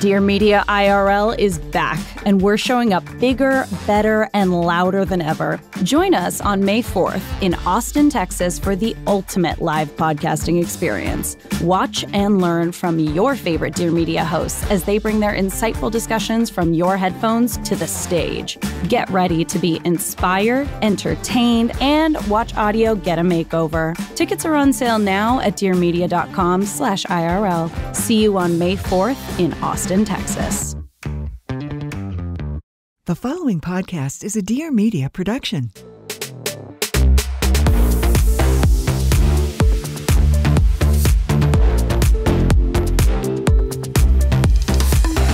Dear Media IRL is back, and we're showing up bigger, better, and louder than ever. Join us on May 4th in Austin, Texas, for the ultimate live podcasting experience. Watch and learn from your favorite Dear Media hosts as they bring their insightful discussions from your headphones to the stage. Get ready to be inspired, entertained, and watch audio get a makeover. Tickets are on sale now at dearmedia.com/IRL. See you on May 4th in Austin, Texas. The following podcast is a Dear Media production.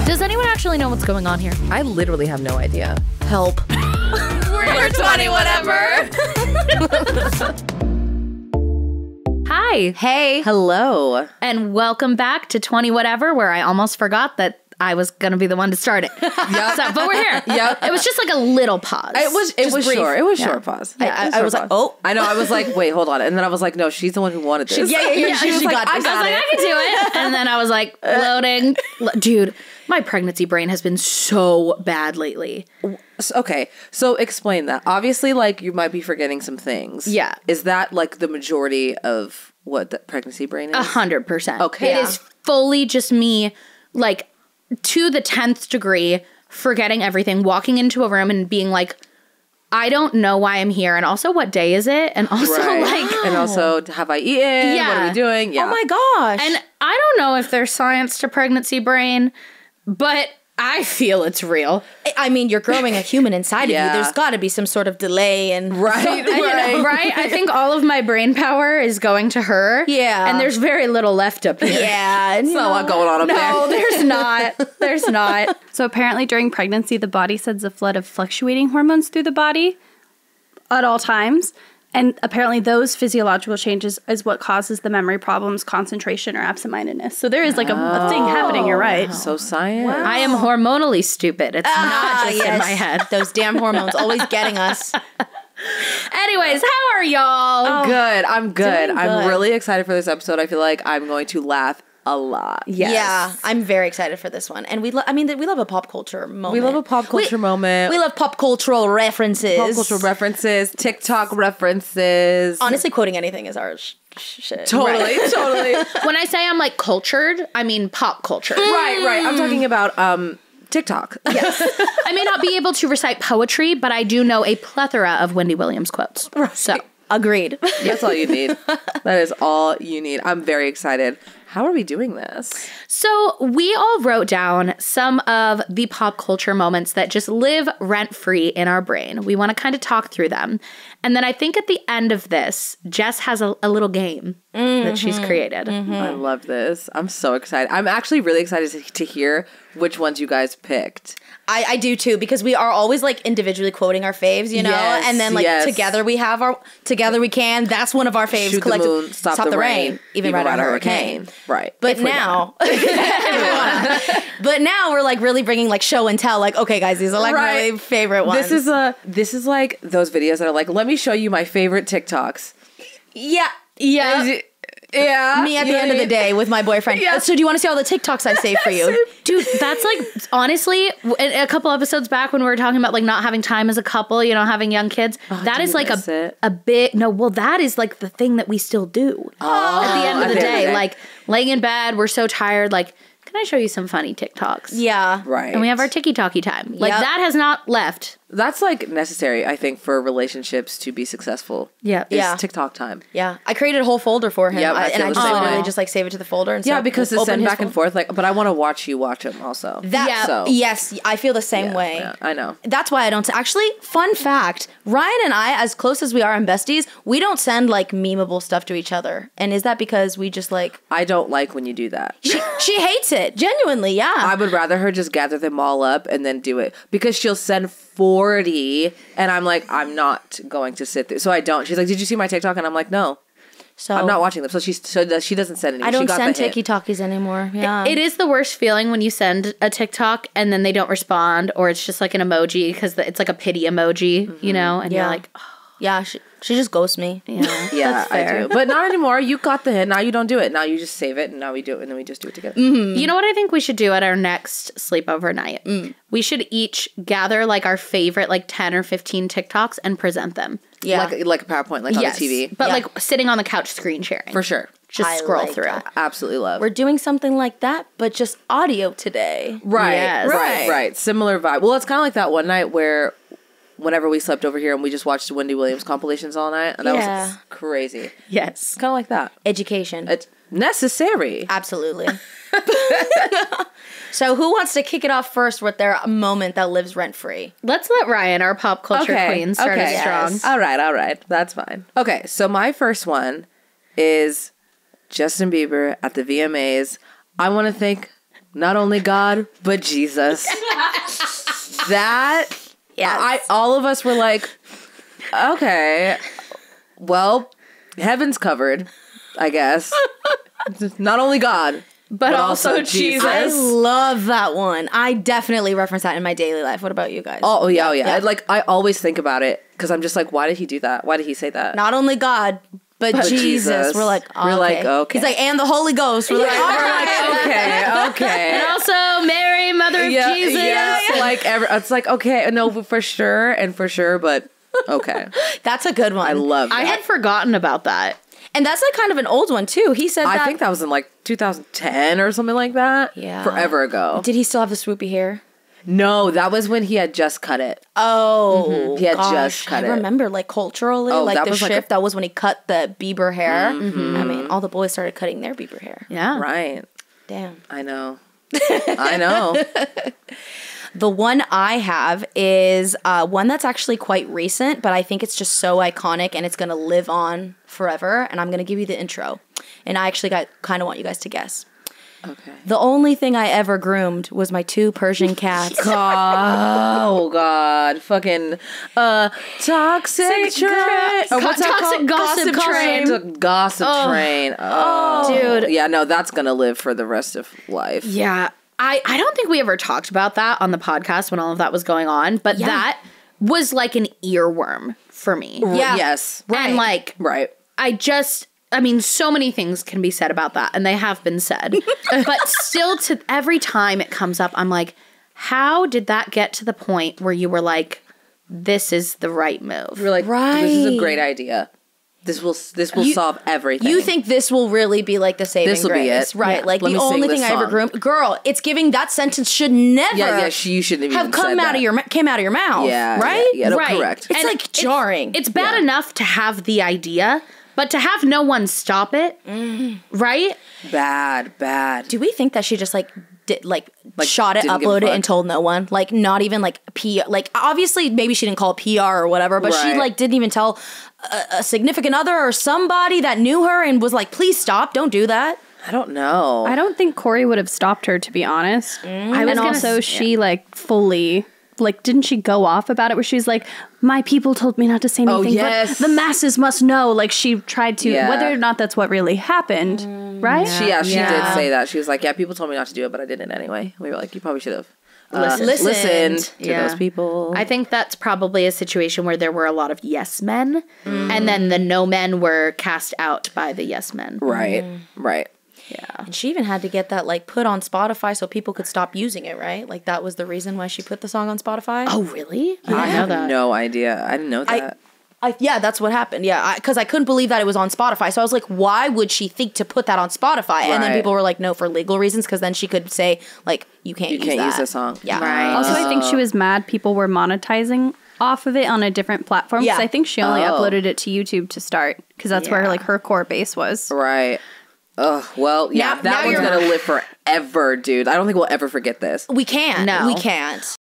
Does anyone actually know what's going on here? I literally have no idea. Help. We're 20 whatever. Hi. Hey. Hello. And welcome back to 20 Whatever, where I almost forgot that I was going to be the one to start it. Yep. So, but we're here. Yep. It was just like a little pause. It was brief. It was short pause. Yeah. I was like, oh. I know. I was like, wait, hold on. And then I was like, no, she's the one who wanted this. Yeah. She got this. I was like, I can do it. And then I was like, loading. Dude, my pregnancy brain has been so bad lately. Okay, so explain that. Obviously, like, you might be forgetting some things. Yeah. Is that, like, the majority of what the pregnancy brain is? 100%. Okay. It is fully just me, like, to the 10th degree, forgetting everything, walking into a room and being like, I don't know why I'm here, and also what day is it, and also and also have I eaten? Yeah. What are we doing? Yeah. Oh, my gosh. And I don't know if there's science to pregnancy brain, but I feel it's real. I mean, you're growing a human inside of you. There's got to be some sort of delay. And Right? I think all of my brain power is going to her. Yeah. And there's very little left up here. Yeah. It's not a lot going on up there. No, there's not. There's not. So apparently during pregnancy, the body sends a flood of fluctuating hormones through the body at all times. And apparently those physiological changes is what causes the memory problems, concentration, or absent-mindedness. So there is like a thing happening, you're right. Wow. So science. Wow. I am hormonally stupid. It's not just in my head. Those damn hormones always getting us. Anyways, how are y'all? Good. I'm good. I'm really excited for this episode. I feel like I'm going to laugh a lot. Yes. Yeah, I'm very excited for this one. And we love a pop culture moment. We love a pop culture moment. We love pop cultural references. Pop cultural references, TikTok references. Honestly, quoting anything is our shit. Totally. When I say I'm like cultured, I mean pop culture. Right. I'm talking about TikTok. Yes. I may not be able to recite poetry, but I do know a plethora of Wendy Williams quotes. Right. So, agreed. That's all you need. That is all you need. I'm very excited. How are we doing this? So we all wrote down some of the pop culture moments that just live rent-free in our brain. We want to kind of talk through them. And then I think at the end of this, Jess has a little game that she's created. Mm-hmm. I love this. I'm so excited. I'm actually really excited to hear which ones you guys picked. I do too, because we are always like individually quoting our faves, you know? Yes, and then like together we have our, together we can. That's one of our faves. Shoot the moon, stop the rain. Even ride a hurricane. Right. But now we're like really bringing like show and tell. Like, okay guys, these are like my favorite ones. This is like those videos that are like, let me show you my favorite TikToks. Yeah. Me at the end of the day with my boyfriend. Yeah. So do you want to see all the TikToks I saved for you? Dude, that's like, honestly, a couple episodes back when we were talking about like not having time as a couple, you know, having young kids. Oh, that is like a bit, no, well, that is like the thing that we still do at the end of the day. Like laying in bed, we're so tired, like, can I show you some funny TikToks? Yeah. Right. And we have our ticky-talky time. Like that has not left. That's like necessary, I think, for relationships to be successful. Yeah. It's TikTok time. Yeah. I created a whole folder for him. Yeah, I just like save it to the folder. And because it's sent back and forth. Like, but I want to watch you watch him also. Yes, I feel the same way. Yeah, I know. That's why I don't. Actually, fun fact, Ryan and I, as close as we are and besties, we don't send like memeable stuff to each other. And is that because we just like. I don't like when you do that. She hates it. Genuinely, yeah. I would rather her just gather them all up and then do it. Because she'll send 40, and I'm like, I'm not going to sit there. So I don't. She's like, did you see my TikTok? And I'm like, no. So I'm not watching them. So she doesn't send any. I don't send TikToks anymore. Yeah. It is the worst feeling when you send a TikTok and then they don't respond, or it's just like an emoji because it's like a pity emoji, you know? And you're like, oh. Yeah, she just ghosts me. Yeah, yeah, I do. But not anymore. You got the hint. Now you don't do it. Now you just save it, and now we do it, and then we just do it together. Mm-hmm. You know what I think we should do at our next sleepover night? Mm. We should each gather, like, our favorite, like, 10 or 15 TikToks and present them. Yeah. Like a PowerPoint, like on the TV. But, like, sitting on the couch screen sharing. For sure. Just scroll through. Absolutely love. We're doing something like that, but just audio today. Right. Yes. Right. Similar vibe. Well, it's kind of like that one night where... Whenever we slept over here and we just watched Wendy Williams compilations all night. And that was crazy. Yes. Kind of like that. Education. It's necessary. Absolutely. So who wants to kick it off first with their moment that lives rent-free? Let's let Riayn, our pop culture queen, start us strong. Yes. All right. That's fine. Okay, so my first one is Justin Bieber at the VMAs. I want to thank not only God, but Jesus. That... Yes. All of us were like, okay, well, heaven's covered, I guess. Not only God, but also Jesus. I love that one. I definitely reference that in my daily life. What about you guys? Oh yeah. I always think about it because I'm just like, why did he do that? Why did he say that? Not only God, but Jesus. We're like, okay. He's like, and the Holy Ghost. We're like, okay. And also Mary, mother of Jesus. Yeah. It's like, okay, no, for sure, but okay. That's a good one. I love that. I had forgotten about that. And that's like kind of an old one too. He said I think that was in like 2010 or something like that. Yeah. Forever ago. Did he still have the swoopy hair? No, that was when he had just cut it. Oh, mm-hmm. He had just cut it. I remember, like, culturally, the shift, that was when he cut the Bieber hair. Mm-hmm. I mean, all the boys started cutting their Bieber hair. Yeah. Right. Damn. I know. The one I have is one that's actually quite recent, but I think it's just so iconic and it's going to live on forever. And I'm going to give you the intro. And I actually kind of want you guys to guess. Okay. The only thing I ever groomed was my two Persian cats. God. Fucking toxic train. Gossip train. Gossip train. Oh, dude. Yeah, no, that's going to live for the rest of life. Yeah. I don't think we ever talked about that on the podcast when all of that was going on, but that was like an earworm for me. Yeah. Yes. Right. And so many things can be said about that, and they have been said. But still, every time it comes up, I'm like, how did that get to the point where you were like, this is the right move? You were like, this is a great idea. This will solve everything. You think this will really be like the saving grace? This will be it. Right. Yeah. Like, the only thing I ever groomed. Girl, it's giving that sentence should never you shouldn't even have come out of your mouth. Yeah. Right? Yeah, right. Correct. It's jarring. It's bad enough to have the idea, but to have no one stop it, right? Bad. Do we think that she just shot it, uploaded it, and told no one? Like, not even like PR. Like, obviously, maybe she didn't call PR or whatever, but she didn't even tell a significant other or somebody that knew her and was like, please stop, don't do that. I don't know. I don't think Corey would have stopped her, to be honest. She fully... Like, didn't she go off about it where she's like, my people told me not to say anything, but the masses must know. Like, she tried to, whether or not that's what really happened, right? She did say that. She was like, yeah, people told me not to do it, but I did it anyway. We were like, you probably should have listened to those people. I think that's probably a situation where there were a lot of yes men, and then the no men were cast out by the yes men. Right, right. Yeah. And she even had to get that, put on Spotify so people could stop using it, right? Like, that was the reason why she put the song on Spotify? Oh, really? Yeah. I have no idea. I didn't know that. That's what happened. Yeah, because I couldn't believe that it was on Spotify. So I was like, why would she think to put that on Spotify? Right. And then people were like, no, for legal reasons, because then she could say, you can't use this song. Yeah. Right. Also, I think she was mad people were monetizing off of it on a different platform. Because I think she only uploaded it to YouTube to start, because that's where, her core base was. Right. Oh, well, yeah, that one's going to live forever, dude. I don't think we'll ever forget this. We can't. No. We can't.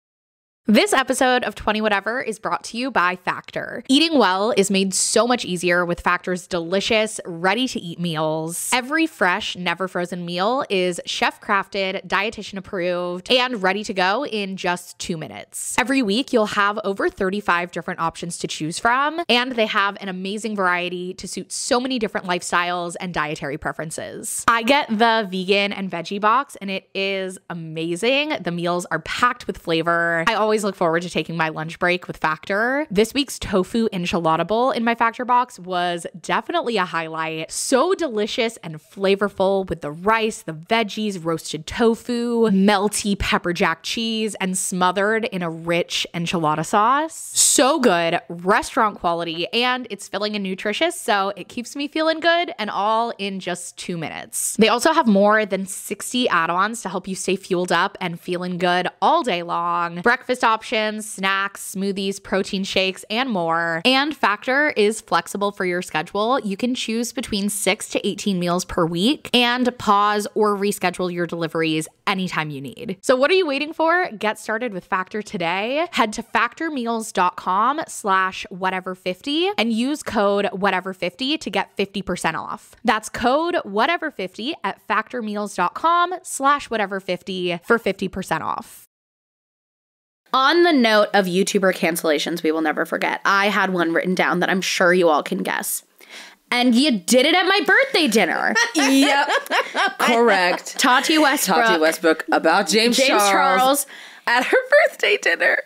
This episode of 20 Whatever is brought to you by Factor. Eating well is made so much easier with Factor's delicious, ready-to-eat meals. Every fresh, never-frozen meal is chef-crafted, dietitian-approved, and ready to go in just 2 minutes. Every week, you'll have over 35 different options to choose from, and they have an amazing variety to suit so many different lifestyles and dietary preferences. I get the vegan and veggie box, and it is amazing. The meals are packed with flavor. I always always look forward to taking my lunch break with Factor. This week's tofu enchilada bowl in my Factor box was definitely a highlight. So delicious and flavorful with the rice, the veggies, roasted tofu, melty pepper jack cheese, and smothered in a rich enchilada sauce. So good, restaurant quality, and it's filling and nutritious, so it keeps me feeling good, and all in just 2 minutes. They also have more than 60 add-ons to help you stay fueled up and feeling good all day long. Breakfast options, snacks, smoothies, protein shakes, and more. And Factor is flexible for your schedule. You can choose between 6 to 18 meals per week and pause or reschedule your deliveries anytime you need. So what are you waiting for? Get started with Factor today. Head to factormeals.com/whatever50 and use code whatever50 to get 50% off. That's code whatever50 at factormeals.com/whatever50 for 50% off. On the note of YouTuber cancellations we will never forget, I had one written down that I'm sure you all can guess. And you did it at my birthday dinner. Yep. Correct. Tati Westbrook about James Charles at her birthday dinner.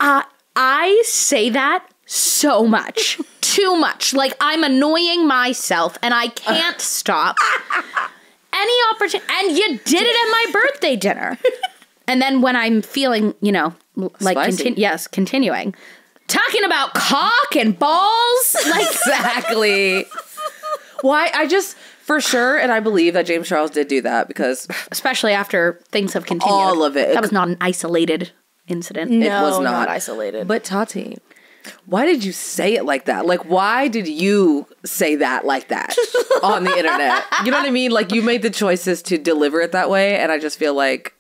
I say that so much. Too much. Like, I'm annoying myself and I can't stop. Any opportunity. And you did it at my birthday dinner. And then when I'm feeling, you know, like, continuing. Talking about cock and balls. Like, exactly. Why? I just, for sure, and I believe that James Charles did do that because... Especially after things have continued. All of it. That was not an isolated incident. No, it was not isolated. But Tati, why did you say it like that? Like, why did you say that like that on the internet? You know what I mean? Like, you made the choices to deliver it that way, and I just feel like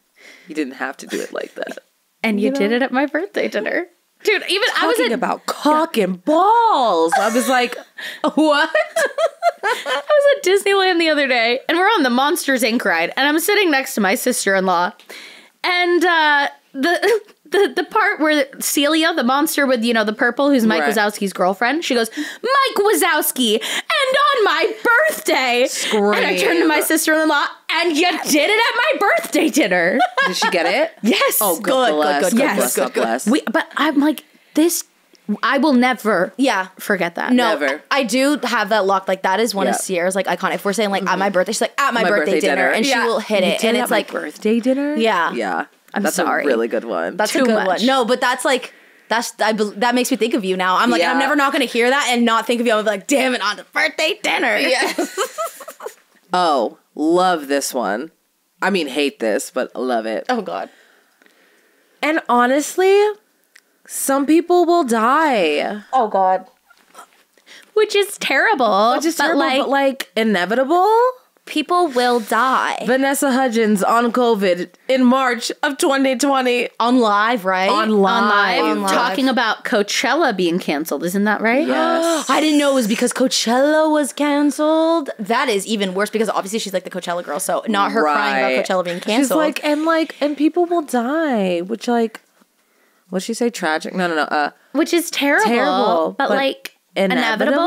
you didn't have to do it like that. And you did it at my birthday dinner. Dude, even I was talking about cock and balls. I was like, what? I was at Disneyland the other day, and we're on the Monsters, Inc. ride, and I'm sitting next to my sister-in-law, and the part where Celia, the monster with, you know, the purple, who's Mike Wazowski's girlfriend, she goes, Mike Wazowski, and on my birthday. Scream. And I turned to my sister-in-law, and you did it at my birthday dinner. Did she get it? Yes. Oh, God bless. But I'm like, this, I will never forget that. No, never. I do have that locked. Like, that is one of Sierra's, like, iconic. If we're saying, like, at my birthday, she's like, at my birthday dinner. And she will hit it. And it's like, birthday dinner? Yeah. Yeah. That's a really good one. That's a good one. No, but that's like, that makes me think of you now. I'm like, I'm never not going to hear that and not think of you. I'm like, damn it, on the birthday dinner. Yes. Oh, love this one. I mean, hate this, but love it. Oh, God. And honestly, some people will die. Oh, God. Which is terrible. But inevitable. People will die. Vanessa Hudgens on COVID in March of 2020. On live, right? On live. Talking about Coachella being canceled. Isn't that right? Yes. I didn't know it was because Coachella was canceled. That is even worse because obviously she's like the Coachella girl. So not her crying about Coachella being canceled. She's like, and people will die. Which, like, what'd she say? Tragic? No. Which is terrible. Terrible. But like, inevitable?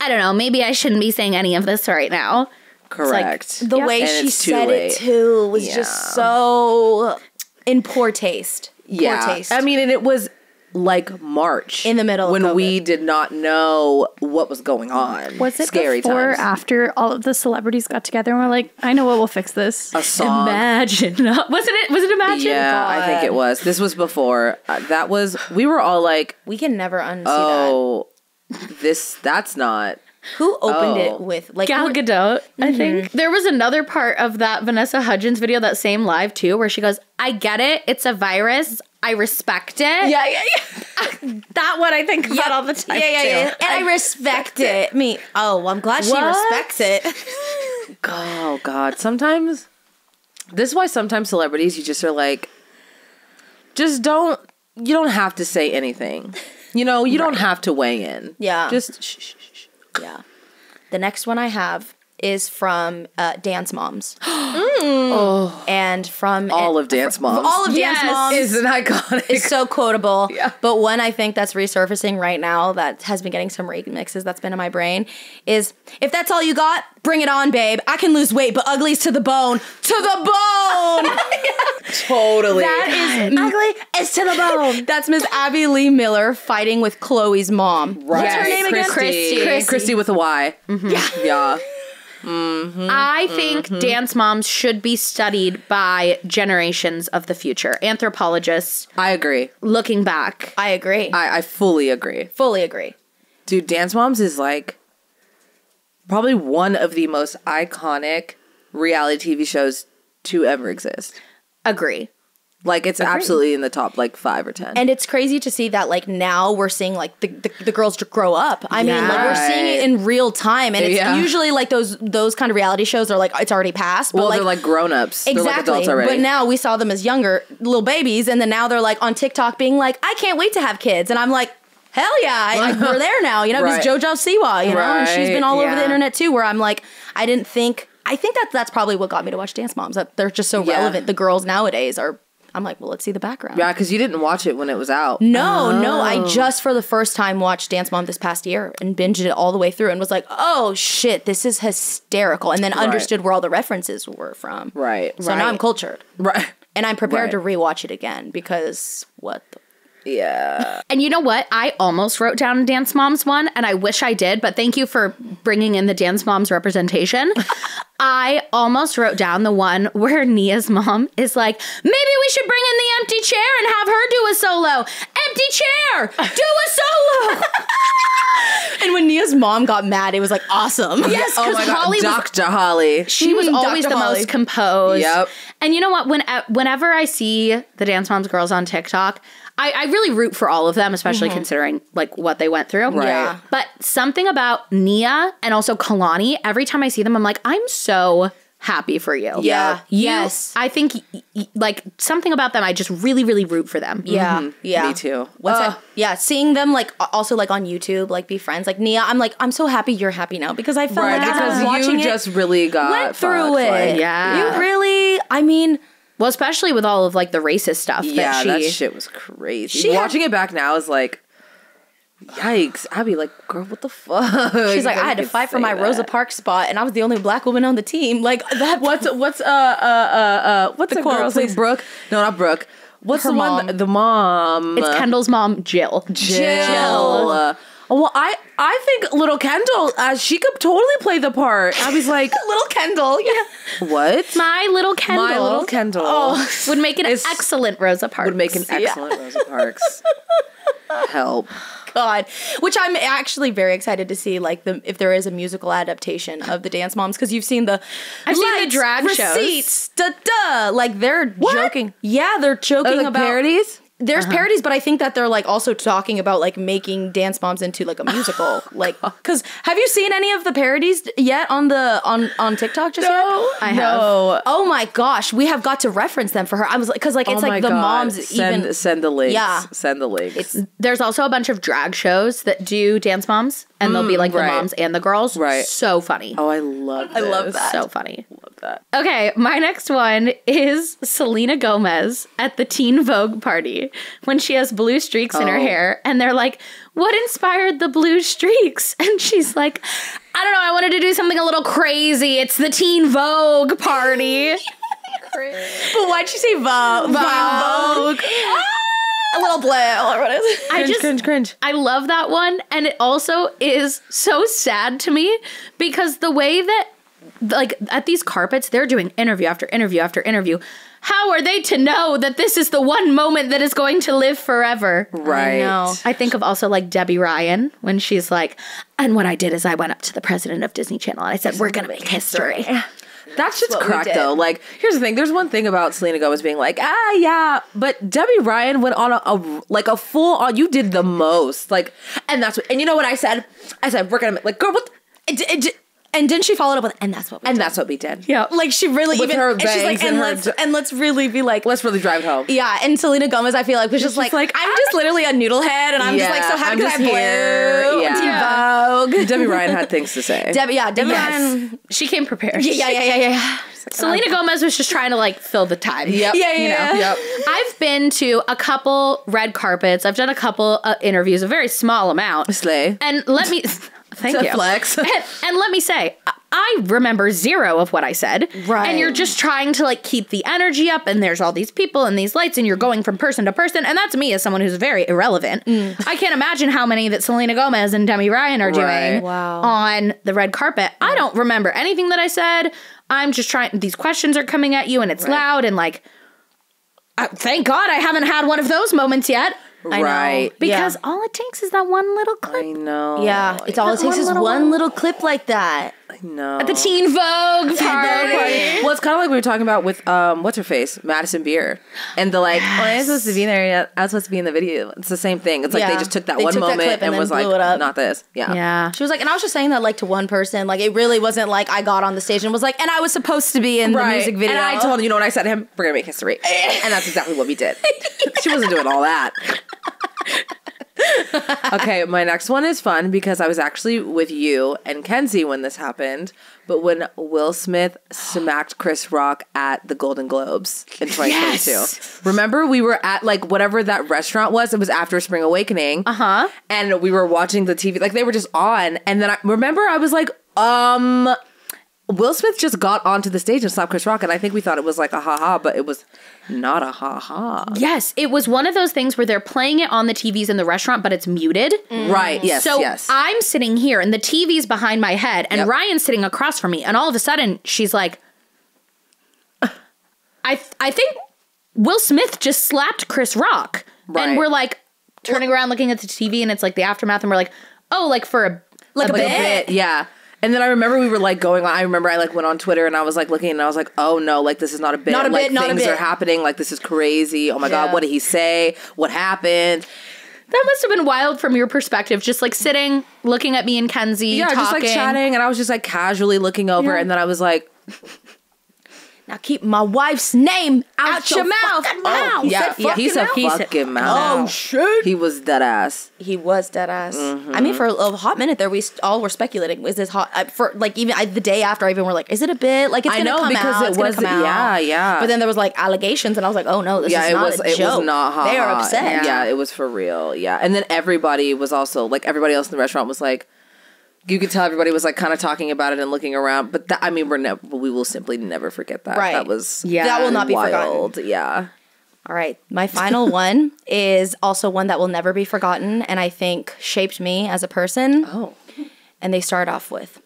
I don't know. Maybe I shouldn't be saying any of this right now. Correct. It's like the way and she said it too was just so in poor taste. Yeah. Poor taste. I mean, and it was like March. In the middle when of COVID. We did not know what was going on. Was it scary before times. Or after all of the celebrities got together and were like, I know what will fix this. A song. Imagine. Was it Imagine? Yeah, God. I think it was. This was before. That was, we were all like. We can never unsee that. Oh, that's not. Who opened it with? Like, Gal Gadot, I think. There was another part of that Vanessa Hudgens video, that same live too, where she goes, I get it. It's a virus. I respect it. Yeah. That one I think about all the time too. And I respect it. Me. Oh, I'm glad she respects it. Oh, God. Sometimes, this is why sometimes celebrities, you just are like, you don't have to say anything. You know, you don't have to weigh in. Yeah. Just shh. Yeah. The next one I have is from Dance Moms. And from all of Dance Moms. All of Dance Moms is an iconic. It's so quotable. Yeah. But one I think that's resurfacing right now that has been getting some remixes that's been in my brain is, if that's all you got, bring it on, babe. I can lose weight, but ugly's to the bone. To the bone. Totally. That is ugly as Chris to the bone. That's Miss Abby Lee Miller fighting with Khloé's mom. Right. What's her name again? Christy. Christy with a Y. Mm-hmm. Yeah. Yeah. Mm-hmm. I think dance moms should be studied by generations of the future. Anthropologists. I agree. Looking back. I agree. I fully agree. Fully agree. Dude, dance moms is like probably one of the most iconic reality TV shows to ever exist. Agree. Like, it's absolutely in the top, like, 5 or 10. And it's crazy to see that, like, now we're seeing, like, the girls grow up. I mean, like, we're seeing it in real time. And it's usually, like, those kind of reality shows are, like, it's already past. But, well, like, they're, like, grown-ups. Exactly. They're, like, adults already. But now we saw them as younger, little babies. And then now they're, like, on TikTok being like, I can't wait to have kids. And I'm like, hell yeah. We're there now, you know? Because JoJo Siwa, you know? And she's been all over the internet, too, where I'm like, I think that's probably what got me to watch Dance Moms. That they're just so relevant. The girls nowadays are... I'm like, well, let's see the background. Yeah, because you didn't watch it when it was out. No. I just for the first time watched Dance Mom this past year and binged it all the way through and was like, oh, shit, this is hysterical. And then understood where all the references were from. Right. So now I'm cultured. Right. And I'm prepared to rewatch it again because what the... Yeah. And you know what? I almost wrote down a Dance Moms one, and I wish I did, but thank you for bringing in the Dance Moms representation. I almost wrote down the one where Nia's mom is like, maybe we should bring in the empty chair and have her do a solo. Empty chair! Do a solo! And when Nia's mom got mad, it was like, awesome. Yes, because Holly Dr. Holly. She was always Dr. the Holly. Most composed. Yep. And you know what? Whenever I see the Dance Moms girls on TikTok, I really root for all of them, especially considering, like, what they went through. Right. Yeah. But something about Nia and also Kalani, every time I see them, I'm like, I'm so happy for you. Yeah. Yes. I think, like, something about them, I just really, really root for them. Yeah. Mm-hmm. Yeah. Me too. Seeing them, like, also, like, on YouTube, like, be friends. Like, Nia, I'm like, I'm so happy you're happy now because I felt like as I was watching it. You just really went through it. Like, yeah. You really, I mean... Well, especially with all of, like, the racist stuff. Yeah, that shit was crazy. Watching it back now is like, yikes. I'd be like, girl, what the fuck? She's like, I had to fight for my Rosa Parks spot, and I was the only black woman on the team. Like, that. What's the quote, girl, please? Brooke? No, not Brooke. What's her the mom. One? The mom. It's Kendall's mom, Jill. Well, I think little Kendall, she could totally play the part. I was like... Little Kendall, yeah. What? My little Kendall. Oh. Would make an excellent Rosa Parks. Would make an excellent Rosa Parks. Help. God. Which I'm actually very excited to see, like, if there is a musical adaptation of the Dance Moms, because you've seen the... I've seen the drag receipts, shows. Da-da. Like, they're joking. Yeah, they're joking like about... parodies? There's parodies, but I think that they're, like, also talking about, like, making Dance Moms into, like, a musical. Like, because have you seen any of the parodies yet on TikTok just yet? I have. Oh, my gosh. We have got to reference them for her. I was like, because, like, it's, like, the moms even. Send the links. Yeah. Send the links. There's also a bunch of drag shows that do Dance Moms, and they'll be, like, the moms and the girls. Right. So funny. Oh, I love this. I love that. So funny. Love that. Okay, my next one is Selena Gomez at the Teen Vogue party. When she has blue streaks in her hair, and they're like, what inspired the blue streaks? And she's like, I don't know, I wanted to do something a little crazy. It's the Teen Vogue party. But why'd she say Vogue? A little blue. Or what is it? Cringe. I love that one. And it also is so sad to me because the way that, like, at these carpets, they're doing interview after interview after interview. How are they to know that this is the one moment that is going to live forever? Right. I think of also, like, Debbie Ryan when she's like, and what I did is I went up to the president of Disney Channel and I said, we're going to make history. That shit's cracked, though. Like, here's the thing. There's one thing about Selena Gomez being like, but Debbie Ryan went on a full on, you did the most. Like, and that's what, and you know what I said? I said, we're going to, like, girl, what? And didn't she follow it up with, and that's what we did. And that's what we did. Yeah. Like, she really with even... her bangs and she's like, let's really be like... Let's really drive it home. Yeah. And Selena Gomez, I feel like, was just like I'm just literally a noodle head, and I'm just, like, so happy that I'm blue. Yeah. Vogue. Debbie Ryan had things to say. Debbie Ryan... She came prepared. Yeah. Like, Selena Gomez was just trying to, like, fill the time. Yep. Yeah. I've been to a couple red carpets. I've done a couple interviews, a very small amount. Slay. And let me... Thank you. Flex. And let me say, I remember zero of what I said. Right. And you're just trying to, like, keep the energy up, and there's all these people and these lights, and you're going from person to person. And that's me as someone who's very irrelevant. Mm. I can't imagine how many that Selena Gomez and Debbie Ryan are doing on the red carpet. Right. I don't remember anything that I said. I'm just trying. These questions are coming at you, and it's loud, and, like, thank God I haven't had one of those moments yet. I know. Because all it takes is that one little clip. I know. Yeah. It's all it takes is one little clip like that. I know. At the Teen Vogue party. Well, it's kind of like we were talking about with, what's her face? Madison Beer. And the like, oh, I was supposed to be there yet. I was supposed to be in the video. It's the same thing. It's like they just took that one moment and was like, not this. Yeah. Yeah. She was like, and I was just saying that like to one person. Like it really wasn't like I got on the stage and was like, and I was supposed to be in the music video. And I told him, you know what I said to him? We're going to make history. And that's exactly what we did. She wasn't doing all that. Okay, my next one is fun because I was actually with you and Kenzie when this happened, but when Will Smith smacked Chris Rock at the Golden Globes in 2022. Yes! Remember, we were at like whatever that restaurant was. It was after Spring Awakening. Uh-huh. And we were watching the TV. Like they were just on. And then I remember I was like, Will Smith just got onto the stage and slapped Chris Rock, and I think we thought it was like a ha-ha, but it was not a ha-ha. Yes, it was one of those things where they're playing it on the TVs in the restaurant, but it's muted. Mm. Right, yes, so yes. So I'm sitting here, and the TV's behind my head, and Ryan's sitting across from me, and all of a sudden, she's like, I think Will Smith just slapped Chris Rock. Right. And we're like, turning around, looking at the TV, and it's like the aftermath, and we're like, oh, like for a bit. Yeah. And then I remember we were, like, going on. I remember I, like, went on Twitter and I was, like, looking and I was, like, oh, no, like, this is not a bit. Not a bit, not a bit. Things are happening. Like, this is crazy. Oh, my God. What did he say? What happened? That must have been wild from your perspective. Just, like, sitting, looking at me and Kenzie, talking. Yeah, just, like, chatting. And I was just, like, casually looking over. Yeah. And then I was, like... Now keep my wife's name out your mouth. Oh, yeah, he's a fucking mouth. Oh, shit. He was dead ass. He was dead ass. Mm-hmm. I mean, for a hot minute there, we all were speculating. Is this hot? For like even the day after, I even were like, is it a bit? Like it's gonna come out. It's gonna come out. Yeah, yeah. But then there was like allegations, and I was like, oh no, this is not a joke. It was not hot. They are upset. Yeah, it was for real. Yeah, and then everybody was also like everybody else in the restaurant was like. You could tell everybody was like kind of talking about it and looking around, but I mean, we will simply never forget that. Right. That was that will not be forgotten. Yeah. All right, my final one is also one that will never be forgotten, and I think shaped me as a person. Oh. And they start off with,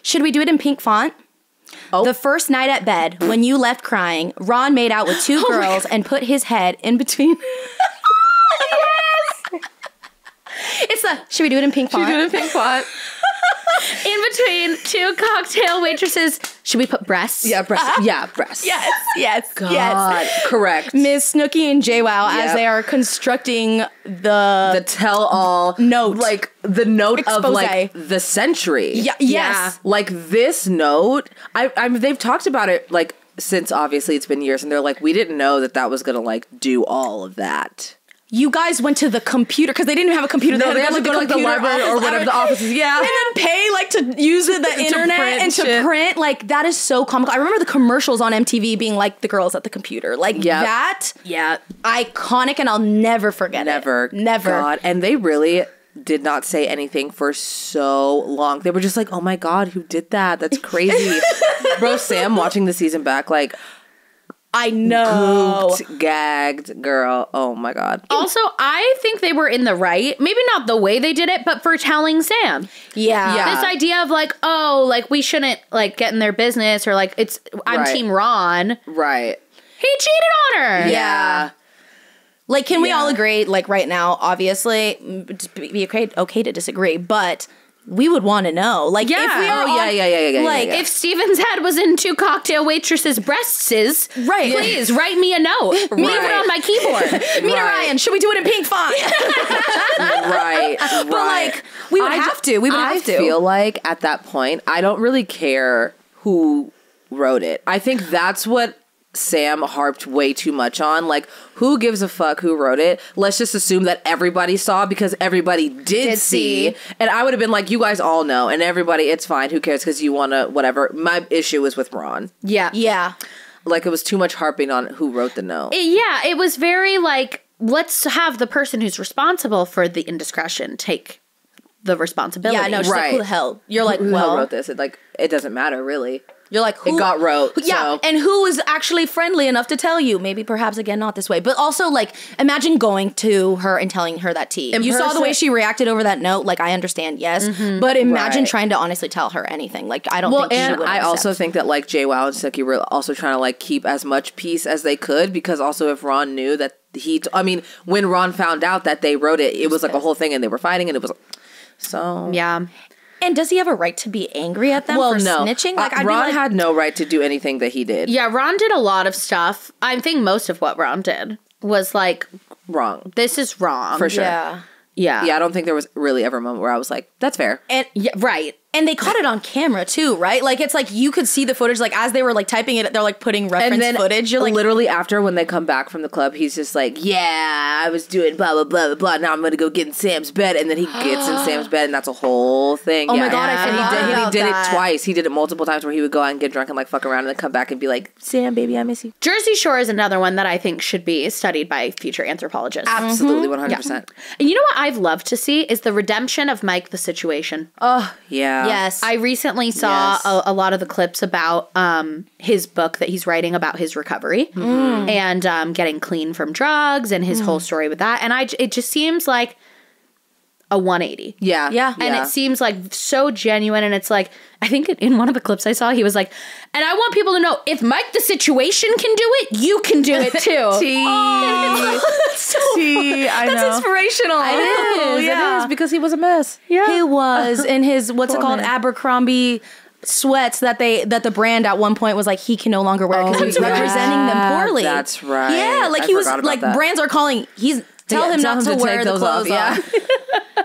should we do it in pink font? Oh. The first night at bed when you left crying, Ron made out with two girls and put his head in between. It's the, should we do it in pink font? Should we do it in pink font? In between two cocktail waitresses. Should we put breasts? Yeah, breasts. Yeah, breasts. Yes, yes, God. Yes. Correct. Ms. Snooki and JWoww as they are constructing the tell-all note. Like, the note expose. Of, like, the century. Yeah, yes. Yeah. Like, this note, they've talked about it, like, since obviously it's been years, and they're like, we didn't know that was going to, like, do all of that. You guys went to the computer because they didn't have a computer. No, they had to go to like the library or whatever the offices. Yeah, and then pay like to use the internet and to print. Like that is so comical. I remember the commercials on MTV being like the girls at the computer, like that. Yeah, iconic, and I'll never forget it. Never, God, and they really did not say anything for so long. They were just like, "Oh my God, who did that? That's crazy, bro." Sam watching the season back, like. I know. Gooped, gagged, girl. Oh, my God. Also, I think they were in the right. Maybe not the way they did it, but for telling Sam. Yeah. This idea of like, oh, like we shouldn't like get in their business or like it's, I'm Team Ron. Right. He cheated on her. Yeah. Like, can we all agree like right now, obviously, be okay to disagree, but... We would want to know. Like, if we are if Steven's head was in two cocktail waitresses' breasts, please write me a note. Leave it on my keyboard. Meet Ryan, should we do it in pink font? But, like, we would have to. We would have to. I feel like at that point, I don't really care who wrote it. I think that's what Sam harped way too much on. Like, who gives a fuck who wrote it? Let's just assume that everybody saw because everybody did see. And I would have been like, you guys all know. And everybody, it's fine. Who cares? Because you want to, whatever. My issue is with Ron. Yeah. Yeah. Like, it was too much harping on who wrote the note. Yeah. It was very like, let's have the person who's responsible for the indiscretion take the responsibility. Yeah, no, she's right. Like, who the hell? You're like, who well, wrote this? It, like, it doesn't matter, really. You're like, who? It got wrote. Yeah, so. And who was actually friendly enough to tell you? Maybe, perhaps, again, not this way. But also, like, imagine going to her and telling her that tea. You saw the way she reacted over that note. Like, I understand, yes. Mm-hmm, but imagine trying to honestly tell her anything. Like, I don't think she would accept. And I also think that, like, JWoww and Sookie were also trying to, like, keep as much peace as they could. Because also, if Ron knew that when Ron found out that they wrote it, it was like a whole thing and they were fighting and it was like, so. Yeah. And does he have a right to be angry at them for snitching? Like, Ron had no right to do anything that he did. Yeah, Ron did a lot of stuff. I think most of what Ron did was, like, wrong. This is wrong. For sure. Yeah. Yeah. Yeah, I don't think there was really ever a moment where I was like, that's fair. And yeah, right. And they caught it on camera, too, right? Like, it's like you could see the footage. Like, as they were, like, typing it, they're, like, putting reference footage. You're like, literally after when they come back from the club, he's just like, yeah, I was doing blah, blah, blah, blah. Now I'm going to go get in Sam's bed. And then he gets in Sam's bed, and that's a whole thing. Oh, my God, I forgot about that. He did it twice. He did it multiple times where he would go out and get drunk and, like, fuck around and then come back and be like, Sam, baby, I miss you. Jersey Shore is another one that I think should be studied by future anthropologists. Absolutely, 100%. Yeah. And you know what I've loved to see is the redemption of Mike the Situation. Oh, yeah. Yes. I recently saw a lot of the clips about his book that he's writing about his recovery and getting clean from drugs and his whole story with that. And it just seems like a 180. Yeah. Yeah. And it seems like so genuine. And it's like, I think in one of the clips I saw, he was like, and I want people to know, if Mike the Situation can do it, you can do it too. That's inspirational. It is. Yeah. It is, because he was a mess. Yeah. He was in his, what's it called, Abercrombie sweats that the brand at one point was like, he can no longer wear because he's representing them poorly. That's right. Yeah. Like, he was like, brands are calling, Tell him not to wear the clothes off. Yeah.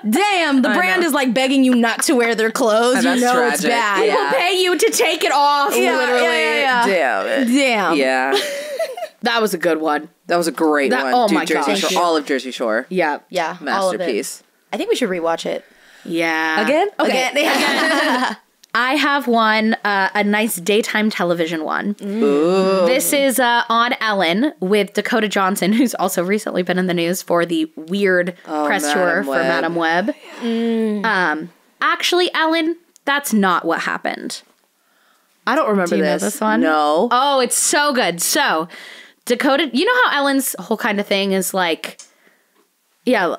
Damn, the brand is like begging you not to wear their clothes. You know tragic. It's bad. Yeah. We will pay you to take it off. Yeah, literally. Yeah. Damn it. Damn. Yeah. That was a good one. That was a great one. Oh, my gosh. All of Jersey Shore. Yeah. Yeah. Masterpiece. I think we should rewatch it. Yeah. Again? Okay. Again. I have one, a nice daytime television one. Ooh. This is on Ellen with Dakota Johnson, who's also recently been in the news for the weird press tour for Madame Web. Mm. Actually, Ellen, that's not what happened. I don't remember Do you know this one? No. Oh, it's so good. So, Dakota, you know how Ellen's whole kind of thing is like, yeah.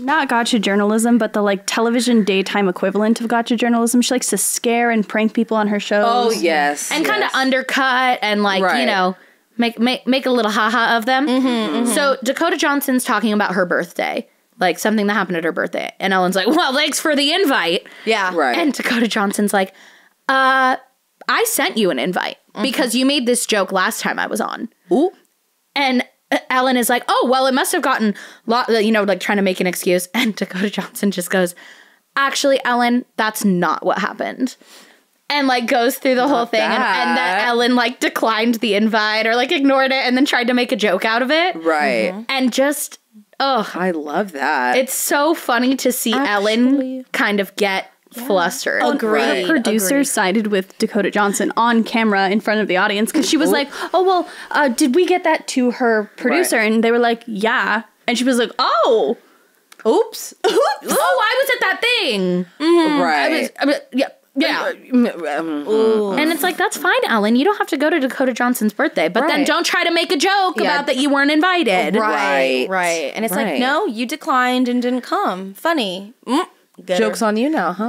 Not gotcha journalism, but the, like, television daytime equivalent of gotcha journalism. She likes to scare and prank people on her shows. Oh, yes. And kind of undercut and, like, you know, make a little haha of them. Mm-hmm, mm-hmm. So Dakota Johnson's talking about her birthday, like something that happened at her birthday. And Ellen's like, well, thanks for the invite. Yeah. Right. And Dakota Johnson's like, I sent you an invite because you made this joke last time I was on. Ooh. And Ellen is like, oh, well, it must have gotten, you know, like trying to make an excuse. And Dakota Johnson just goes, actually, Ellen, that's not what happened. And, like, goes through the whole thing. And that Ellen, like, declined the invite or, like, ignored it and then tried to make a joke out of it. Right. Mm-hmm. And just, I love that. It's so funny to see Ellen kind of get flustered. Agreed. The producer sided with Dakota Johnson on camera in front of the audience because she was like, oh, well, did we get that to her producer? Right. And they were like, yeah. And she was like, oh, oops. Oh, I was at that thing. Mm-hmm. Right. I was, yeah. Yeah. And it's like, that's fine, Ellen. You don't have to go to Dakota Johnson's birthday, but then don't try to make a joke about that you weren't invited. Right. And it's like, no, you declined and didn't come. Funny. Joke's on you now, huh?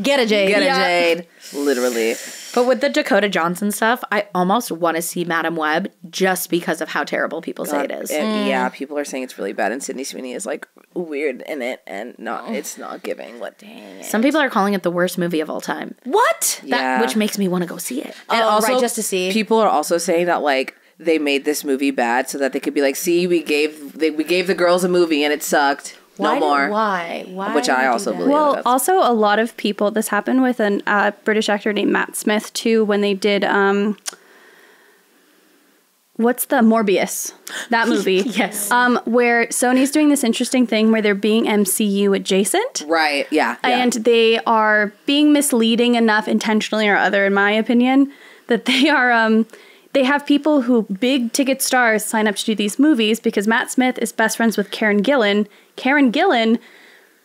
Get a jade. Literally. But with the Dakota Johnson stuff, I almost want to see Madame Web just because of how terrible people say it is. Yeah, people are saying it's really bad, and Sydney Sweeney is, like, weird in it, and it's not giving. What? Dang. Some people are calling it the worst movie of all time. What? Yeah. Which makes me want to go see it. And also, just to see. People are also saying that, like, they made this movie bad so that they could be like, see, we gave the girls a movie, and it sucked. Why? Which I also believe. Well, also a lot of people, this happened with an British actor named Matt Smith, too, when they did, what's the Morbius? That movie. Yes. Where Sony's doing this interesting thing where they're being MCU adjacent. Right, yeah. And they are being misleading enough, intentionally or other, in my opinion, that they are, they have people who big ticket stars sign up to do these movies because Matt Smith is best friends with Karen Gillan. Karen Gillan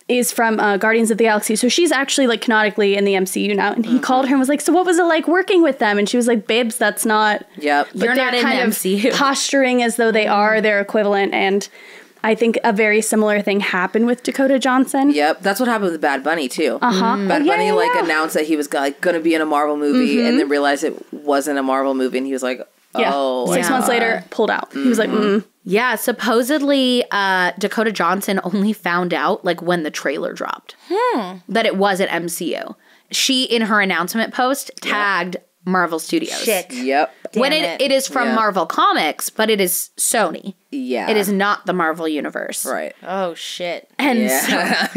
is from Guardians of the Galaxy. So she's actually like canonically in the MCU now. And he called her and was like, so what was it like working with them? And she was like, babes, that's not, you're not in the MCU. Posturing as though they are their equivalent. And I think a very similar thing happened with Dakota Johnson. Yep. That's what happened with Bad Bunny too. Bad Bunny announced that he was like going to be in a Marvel movie and then realized it wasn't a Marvel movie. And he was like, oh, yeah. 6 months later, pulled out. He was like, yeah, supposedly Dakota Johnson only found out like when the trailer dropped that it was at MCU. She, in her announcement post, tagged Marvel Studios. When it is from Marvel Comics, but it is Sony. It is not the Marvel Universe. Oh, shit. And so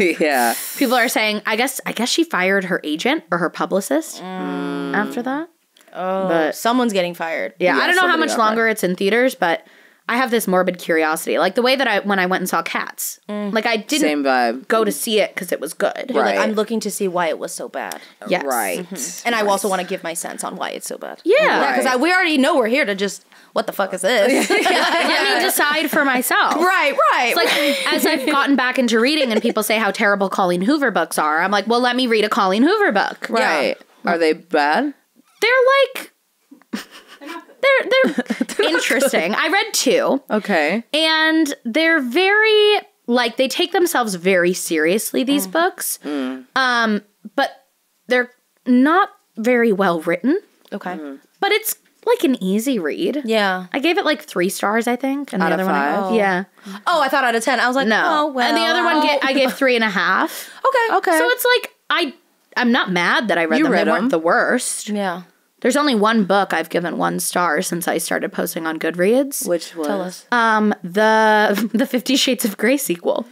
people are saying, I guess she fired her agent or her publicist after that. Oh, but someone's getting fired. Yeah, I don't know how much longer it's in theaters, but I have this morbid curiosity. Like the way that when I went and saw Cats, like I didn't go to see it because it was good. Right. You're like, I'm looking to see why it was so bad. Yes. Right. And I also want to give my sense on why it's so bad. Yeah. Because we already know we're here to just, what the fuck is this? Let me decide for myself. Right. It's like as I've gotten back into reading and people say how terrible Colleen Hoover books are, I'm like, well, let me read a Colleen Hoover book. Are they bad? They're like... They're interesting. I read two. Okay. And they're very, like, they take themselves very seriously, these books. But they're not very well written. Okay. But it's, like, an easy read. Yeah. I gave it, like, 3 stars, I think. And out the other of 5? One, yeah. Oh, I thought out of 10. I was like, no. Oh, well. And the other one, I gave 3.5. Okay. So it's like, I'm not mad that I read them. They weren't the worst. Yeah. There's only one book I've given 1 star since I started posting on Goodreads. Which was? Tell us. The 50 Shades of Grey sequel.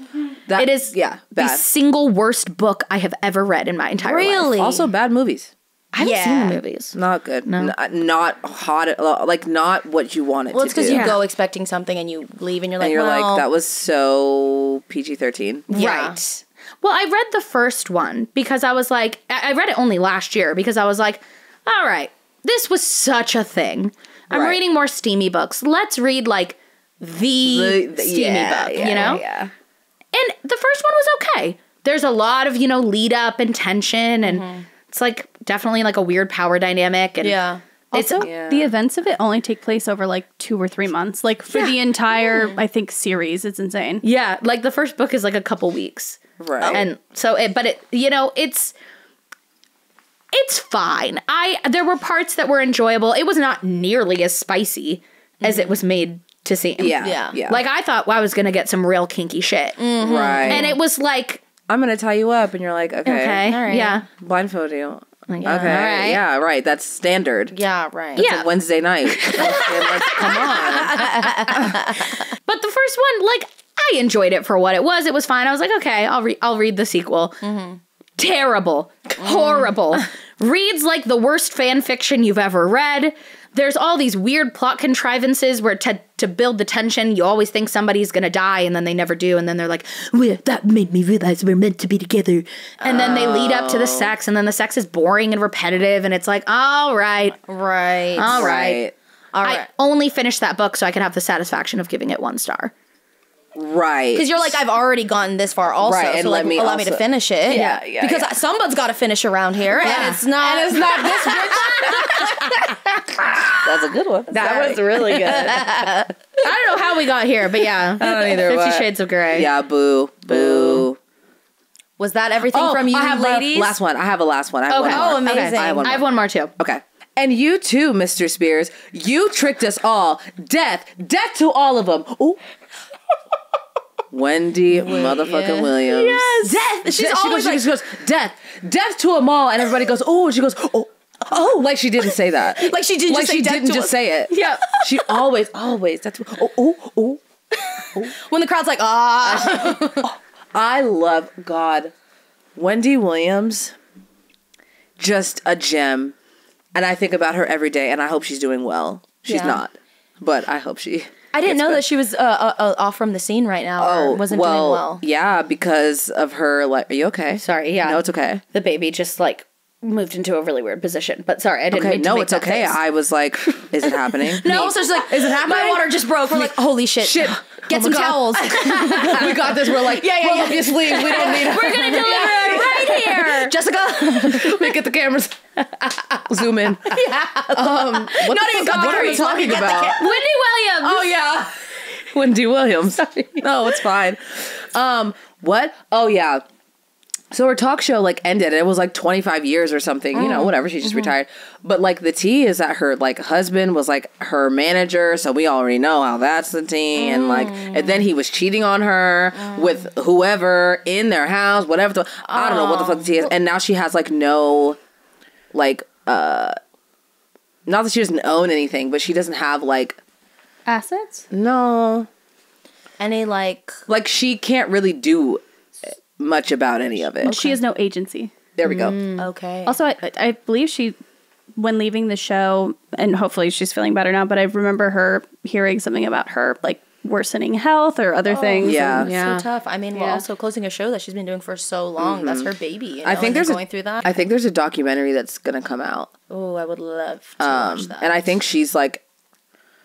That, it is the single worst book I have ever read in my entire life. Really? Also bad movies. I haven't seen the movies. Not good. No. Not hot. Like, not what you wanted to do. Well, it's because you go expecting something and you leave and you're like, like, that was so PG-13. Yeah. Right. Well, I read the first one because I was like, I read it only last year because I was like, all right, this was such a thing. I'm reading more steamy books. Let's read, like, the steamy book, you know? Yeah. And the first one was okay. There's a lot of, you know, lead up and tension, and it's, like, definitely, like, a weird power dynamic. And also, the events of it only take place over, like, 2 or 3 months. Like, for the entire, I think, series. It's insane. Yeah. Like, the first book is, like, a couple weeks. Right. And so, but you know, it's fine. There were parts that were enjoyable. It was not nearly as spicy as it was made to seem. Yeah. Like, I thought, well, I was going to get some real kinky shit. Right. And it was like, I'm going to tie you up. And you're like, okay. All right. Yeah. Blindfold you. Yeah. Okay. Right. Yeah, right. That's standard. Yeah, right. It's a Wednesday night. Let's come on. But the first one, like, I enjoyed it for what it was. It was fine. I was like, okay, I'll read the sequel. Terrible. Horrible. Reads like the worst fan fiction you've ever read. There's all these weird plot contrivances where to build the tension, you always think somebody's going to die, and then they never do, and then they're like, that made me realize we're meant to be together. And then they lead up to the sex, and then the sex is boring and repetitive, and it's like, all right. Right. All right. All right. I only finished that book so I could have the satisfaction of giving it 1 star. Right. Because you're like, I've already gotten this far also, right, and so like, allow me to finish it. Yeah. Because someone's got to finish around here, and it's not this bitch. That's a good one. That was really good. I don't know how we got here, but yeah. I don't either. 50 Shades of Grey. Yeah, boo. Was that everything from you, ladies? Last one. I have a last one. I have one more. Oh, amazing. Okay. I have one more, too. Okay. And you, too, Mr. Spears. You tricked us all. Death to all of them. Ooh. Wendy motherfucking Williams. Yes. Death. She goes, death to them all. And everybody goes, oh. And she goes, oh. Like she didn't say that. Like she didn't just say it. Yeah. She always, death to, oh. When the crowd's like, I love, God, Wendy Williams, just a gem. And I think about her every day. And I hope she's doing well. She's not. But I hope she... I didn't know that she was off from the scene right now or wasn't doing well. Yeah, because of her, like, are you okay? Sorry, yeah. No, it's okay. The baby just, like, moved into a really weird position. But sorry, I didn't mean to make that face. I was like, is it happening? No, so she's like, is it happening? My water just broke. We're like, holy shit. Get some towels. We got this. We're like, roll up your sleeves. We don't need it. We're going to deliver it right here. Jessica, we get the cameras. Zoom in. Yeah. What Not even got what the are we talking about? Wendy Williams. Oh, yeah. Wendy Williams. No, it's fine. What? Oh, yeah. So her talk show like ended. It was like 25 years or something, you know, whatever. She just retired. But like the tea is that her like husband was like her manager. So we already know how that's the tea. And like, and then he was cheating on her with whoever in their house, whatever. I don't know what the fuck the tea is. And now she has like no, like, not that she doesn't own anything, but she doesn't have like. Assets? No. Any like. Like she can't really do much about any of it. Okay. She has no agency. There we go. Okay. Also, I believe she, when leaving the show, and hopefully she's feeling better now, but I remember her hearing something about her, like, worsening health or other things. Yeah. So tough. I mean, we're also closing a show that she's been doing for so long. That's her baby. You know? I think there's going through that. I think there's a documentary that's going to come out. Oh, I would love to watch that. And I think she's, like,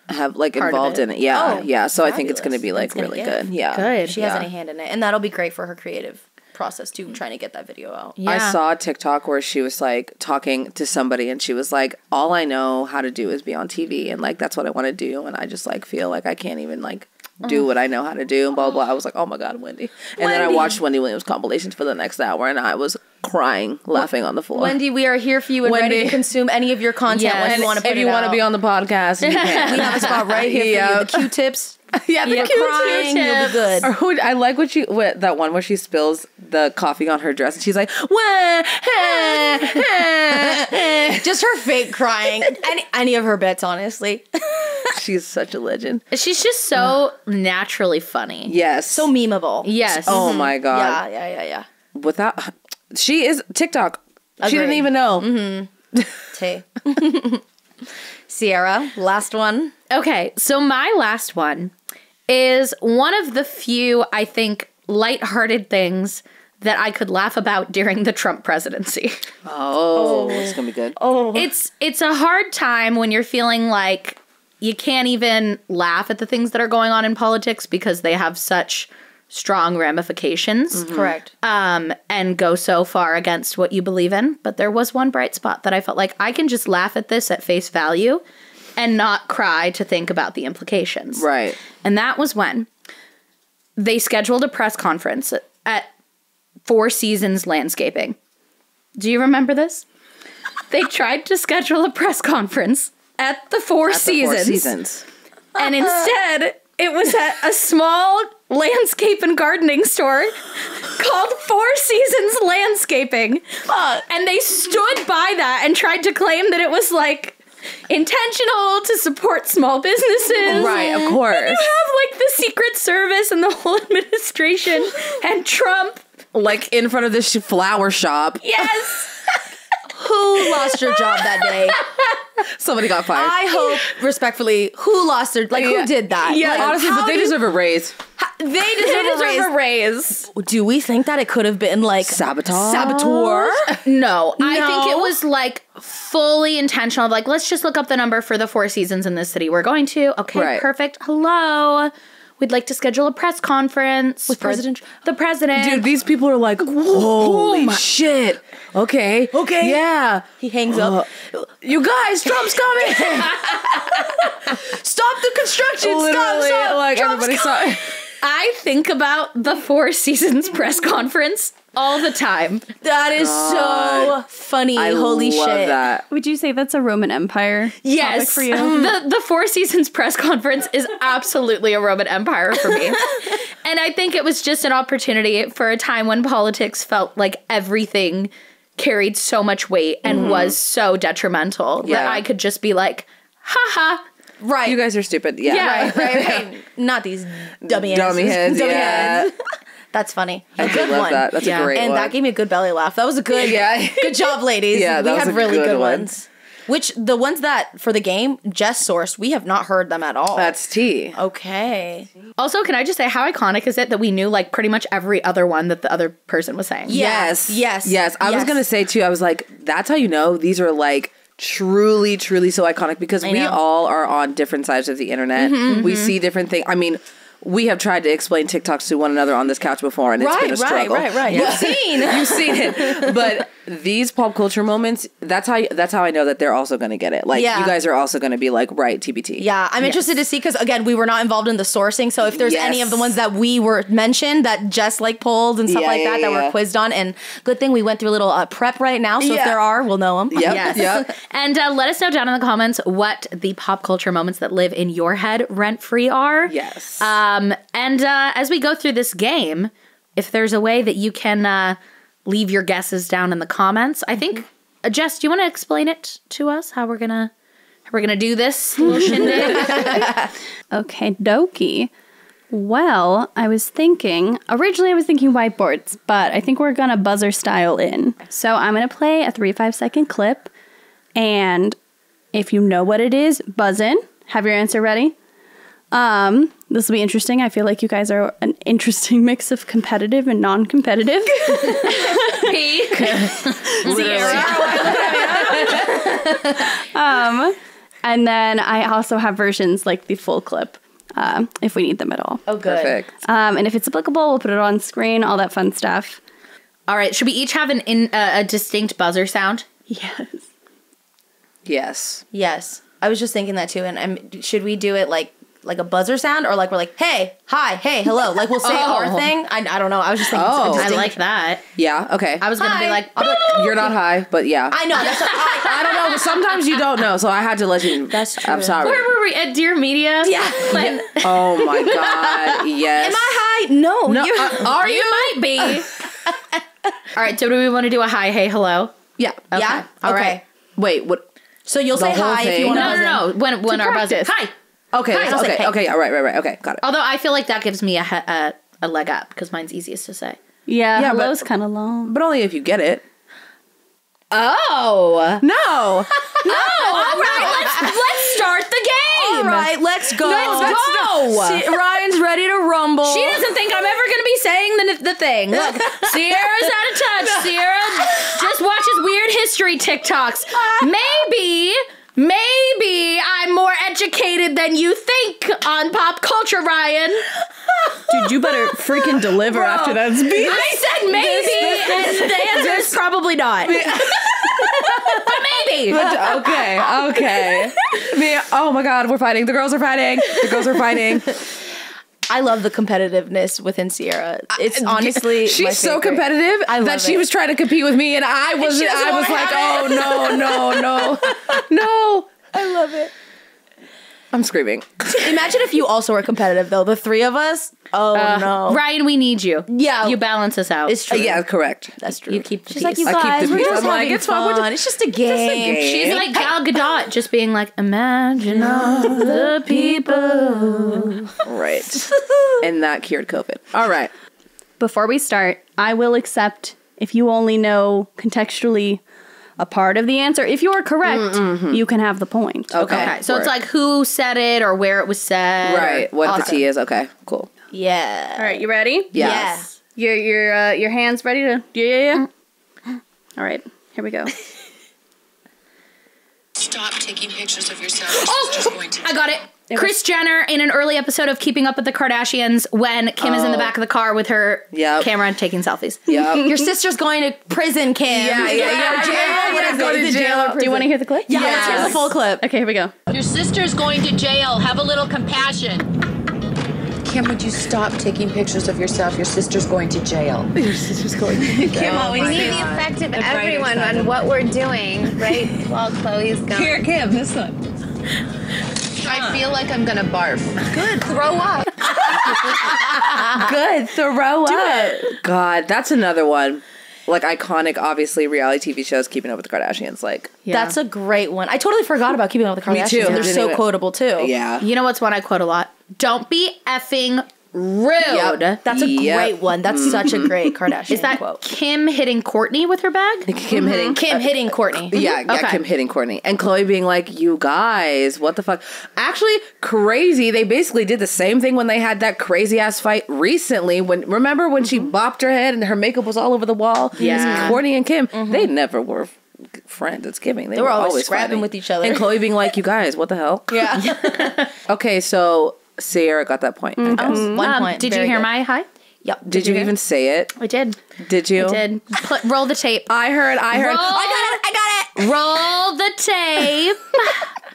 have like part involved in it. Yeah. So fabulous. I think it's going to be like really good. Good. She has any hand in it, and that'll be great for her creative process too, trying to get that video out. Yeah. I saw a TikTok where she was like talking to somebody and she was like, all I know how to do is be on TV, and like that's what I want to do, and I just like feel like I can't even like do what I know how to do and blah blah. I was like, oh my God, Wendy. And then I watched Wendy Williams compilations for the next hour and I was crying, laughing on the floor. Wendy, we are here for you and ready to consume any of your content when you want to put it out. If you want to be on the podcast, you can. We have a spot right here for you. The Q-tips. Yeah, the Q-tips. You'll be good. Or who, I like what she, that one where she spills the coffee on her dress and she's like, just her fake crying. Any of her bits, honestly. She's such a legend. She's just so naturally funny. Yes. So memeable. Yes. Oh my God. Yeah. Without... She is TikTok. Agreed. She didn't even know. Sierra, last one. Okay, so my last one is one of the few, I think, lighthearted things that I could laugh about during the Trump presidency. Oh, it's going to be good. It's a hard time when you're feeling like you can't even laugh at the things that are going on in politics because they have such... strong ramifications. Correct. And go so far against what you believe in. But there was one bright spot that I felt like I can just laugh at this at face value and not cry to think about the implications. Right. And that was when they scheduled a press conference at Four Seasons Landscaping. Do you remember this? They tried to schedule a press conference at the Four Seasons. And instead... it was at a small landscape and gardening store called Four Seasons Landscaping. And they stood by that and tried to claim that it was, like, intentional to support small businesses. Right, of course. And you have, like, the Secret Service and the whole administration and Trump. Like, in front of this flower shop. Yes. Who lost your job that day? Somebody got fired. I hope, respectfully, who lost their... Like, who did that? Yeah, like, honestly, but they deserve a raise. They deserve a raise. Do we think that it could have been, like... Saboteur? No. I think it was, like, fully intentional. Like, let's just look up the number for the Four Seasons in this city we're going to. Okay, perfect. Hello. We'd like to schedule a press conference. With President? The President. Dude, these people are like, holy shit. Okay. Yeah. He hangs up. You guys, Trump's coming. Stop the construction. Stop. Like, Trump's coming. I think about the Four Seasons press conference all the time. That is so funny. Holy shit. That. Would you say that's a Roman Empire topic for you? The Four Seasons press conference is absolutely a Roman Empire for me. And I think it was just an opportunity for a time when politics felt like everything carried so much weight and was so detrimental that I could just be like, ha. Right. You guys are stupid. Yeah. Not these dummy heads. That's funny. I love that. That's a great one. And that gave me a good belly laugh. That was a good good job, ladies. Yeah, we had really good ones. Which, the ones that, for the game, Jess sourced, we have not heard them at all. That's tea. Okay. Also, can I just say, how iconic is it that we knew, like, pretty much every other one that the other person was saying? Yes. I was going to say, too, I was like, that's how you know these are, like, truly, truly so iconic because we all are on different sides of the internet. We see different things. I mean, we have tried to explain TikToks to one another on this couch before, and it's been a struggle. Right. Yeah. You've seen it. But these pop culture moments, that's how I know that they're also going to get it. Like, you guys are also going to be like, right, TBT. Yeah, I'm interested to see, because again, we were not involved in the sourcing, so if there's any of the ones that we were mentioned that Jess like pulled and stuff that were quizzed on, and good thing we went through a little prep right now, so if there are, we'll know them. Yep. And let us know down in the comments what the pop culture moments that live in your head rent-free are. Yes. And as we go through this game, if there's a way that you can leave your guesses down in the comments, I think, Jess, do you want to explain it to us how we're gonna do this little shindig? Okay, dokie. Well, originally I was thinking whiteboards, but I think we're gonna buzzer style in. So I'm gonna play a 3-5 second clip, and if you know what it is, buzz in. Have your answer ready. This will be interesting. I feel like you guys are an interesting mix of competitive and non-competitive. Peak. Zero. And then I also have versions like the full clip, if we need them at all. Oh, good. Perfect. And if it's applicable, we'll put it on screen, all that fun stuff. All right. Should we each have a distinct buzzer sound? Yes. I was just thinking that too. And should we do it like a buzzer sound, or like we're like, hey, hi, hey, hello, like we'll say our thing. I don't know. I was just thinking. Oh, I like that. Yeah. Okay. I was gonna be like, you're not high, but yeah. I know. That's I don't know. But sometimes you don't know, so I had to let you. That's true. I'm sorry. Where were we at? Dear Media. Yeah. Like, oh my god. Yes. Am I high? No. You might be. All right. So do we want to do a hi, hey, hello? Yeah. Okay. Yeah. All right. Wait. What? So you'll say hi if you want. No. When our buzzer. Hi. Okay, okay, right, okay, got it. Although I feel like that gives me a leg up, because mine's easiest to say. Yeah, hello's kind of long. But only if you get it. Oh. No. All right, let's start the game. All right, let's go. Let's go. Ryan's ready to rumble. She doesn't think I'm ever going to be saying the thing. Look, Sierra's out of touch. Sierra just watches weird history TikToks. Maybe I'm more educated than you think on pop culture, Ryan. Dude, you better freaking deliver after that speech. I said maybe, and the answer is probably not. But maybe. Okay. Oh my God, we're fighting. The girls are fighting. I love the competitiveness within Sierra. It's honestly, she's so competitive that she was trying to compete with me, and I wasn't. I was like, oh no! I love it. I'm screaming. Imagine if you also were competitive, though. The three of us. Oh no, Ryan, we need you. Yeah, you balance us out. It's true. Yeah, correct. That's true. You keep. She's like, you guys, we're just having fun. It's just a game. She's like Gal Gadot, just being like, imagine all the people. Right, and that cured COVID. All right. Before we start, I will accept if you only know contextually a part of the answer. If you are correct, you can have the point. Okay. So it's like who said it or where it was said. Right. What the tea is. Okay. Cool. Yeah. All right. You ready? Yes. Yeah. Your hands ready to? Yeah. All right. Here we go. Stop taking pictures of yourself. I got it. Kris Jenner in an early episode of Keeping Up with the Kardashians when Kim is in the back of the car with her camera and taking selfies. Yep. Your sister's going to prison, Kim. Yeah. Going to jail or prison. Do you want to hear the clip? Yeah, let's hear the full clip. Okay, here we go. Your sister's going to jail. Have a little compassion. Kim, would you stop taking pictures of yourself? Your sister's going to jail. Your sister's going to jail. Kim always. We need the effect of everyone on what we're doing, right? While Khloé's gone. Here, Kim, this one. I feel like I'm gonna barf. Good, throw up. Good, throw up. God, that's another one. Like iconic, obviously, reality TV shows, Keeping Up with the Kardashians. Like, that's a great one. I totally forgot about Keeping Up with the Kardashians. Me too. They're so quotable too. Yeah. You know what's one I quote a lot? Don't be effing rude. Yep. That's a great one. That's such a great Kardashian Is that quote. Kim hitting Courtney with her bag? Kim hitting Courtney. Yeah, Kim hitting Courtney. And Khloé being like, you guys, what the fuck? Actually, crazy. They basically did the same thing when they had that crazy-ass fight recently. Remember when she bopped her head and her makeup was all over the wall? Yeah. Courtney and Kim, they never were friends. It's giving. They were always scrapping with each other. And Khloé being like, you guys, what the hell? Yeah. Okay, so Sierra got that point. Mm-hmm. One point. Did you hear my high? Yep. Did you even say it? I did. Did you? I did. Roll the tape. I heard. I got it. Roll the tape.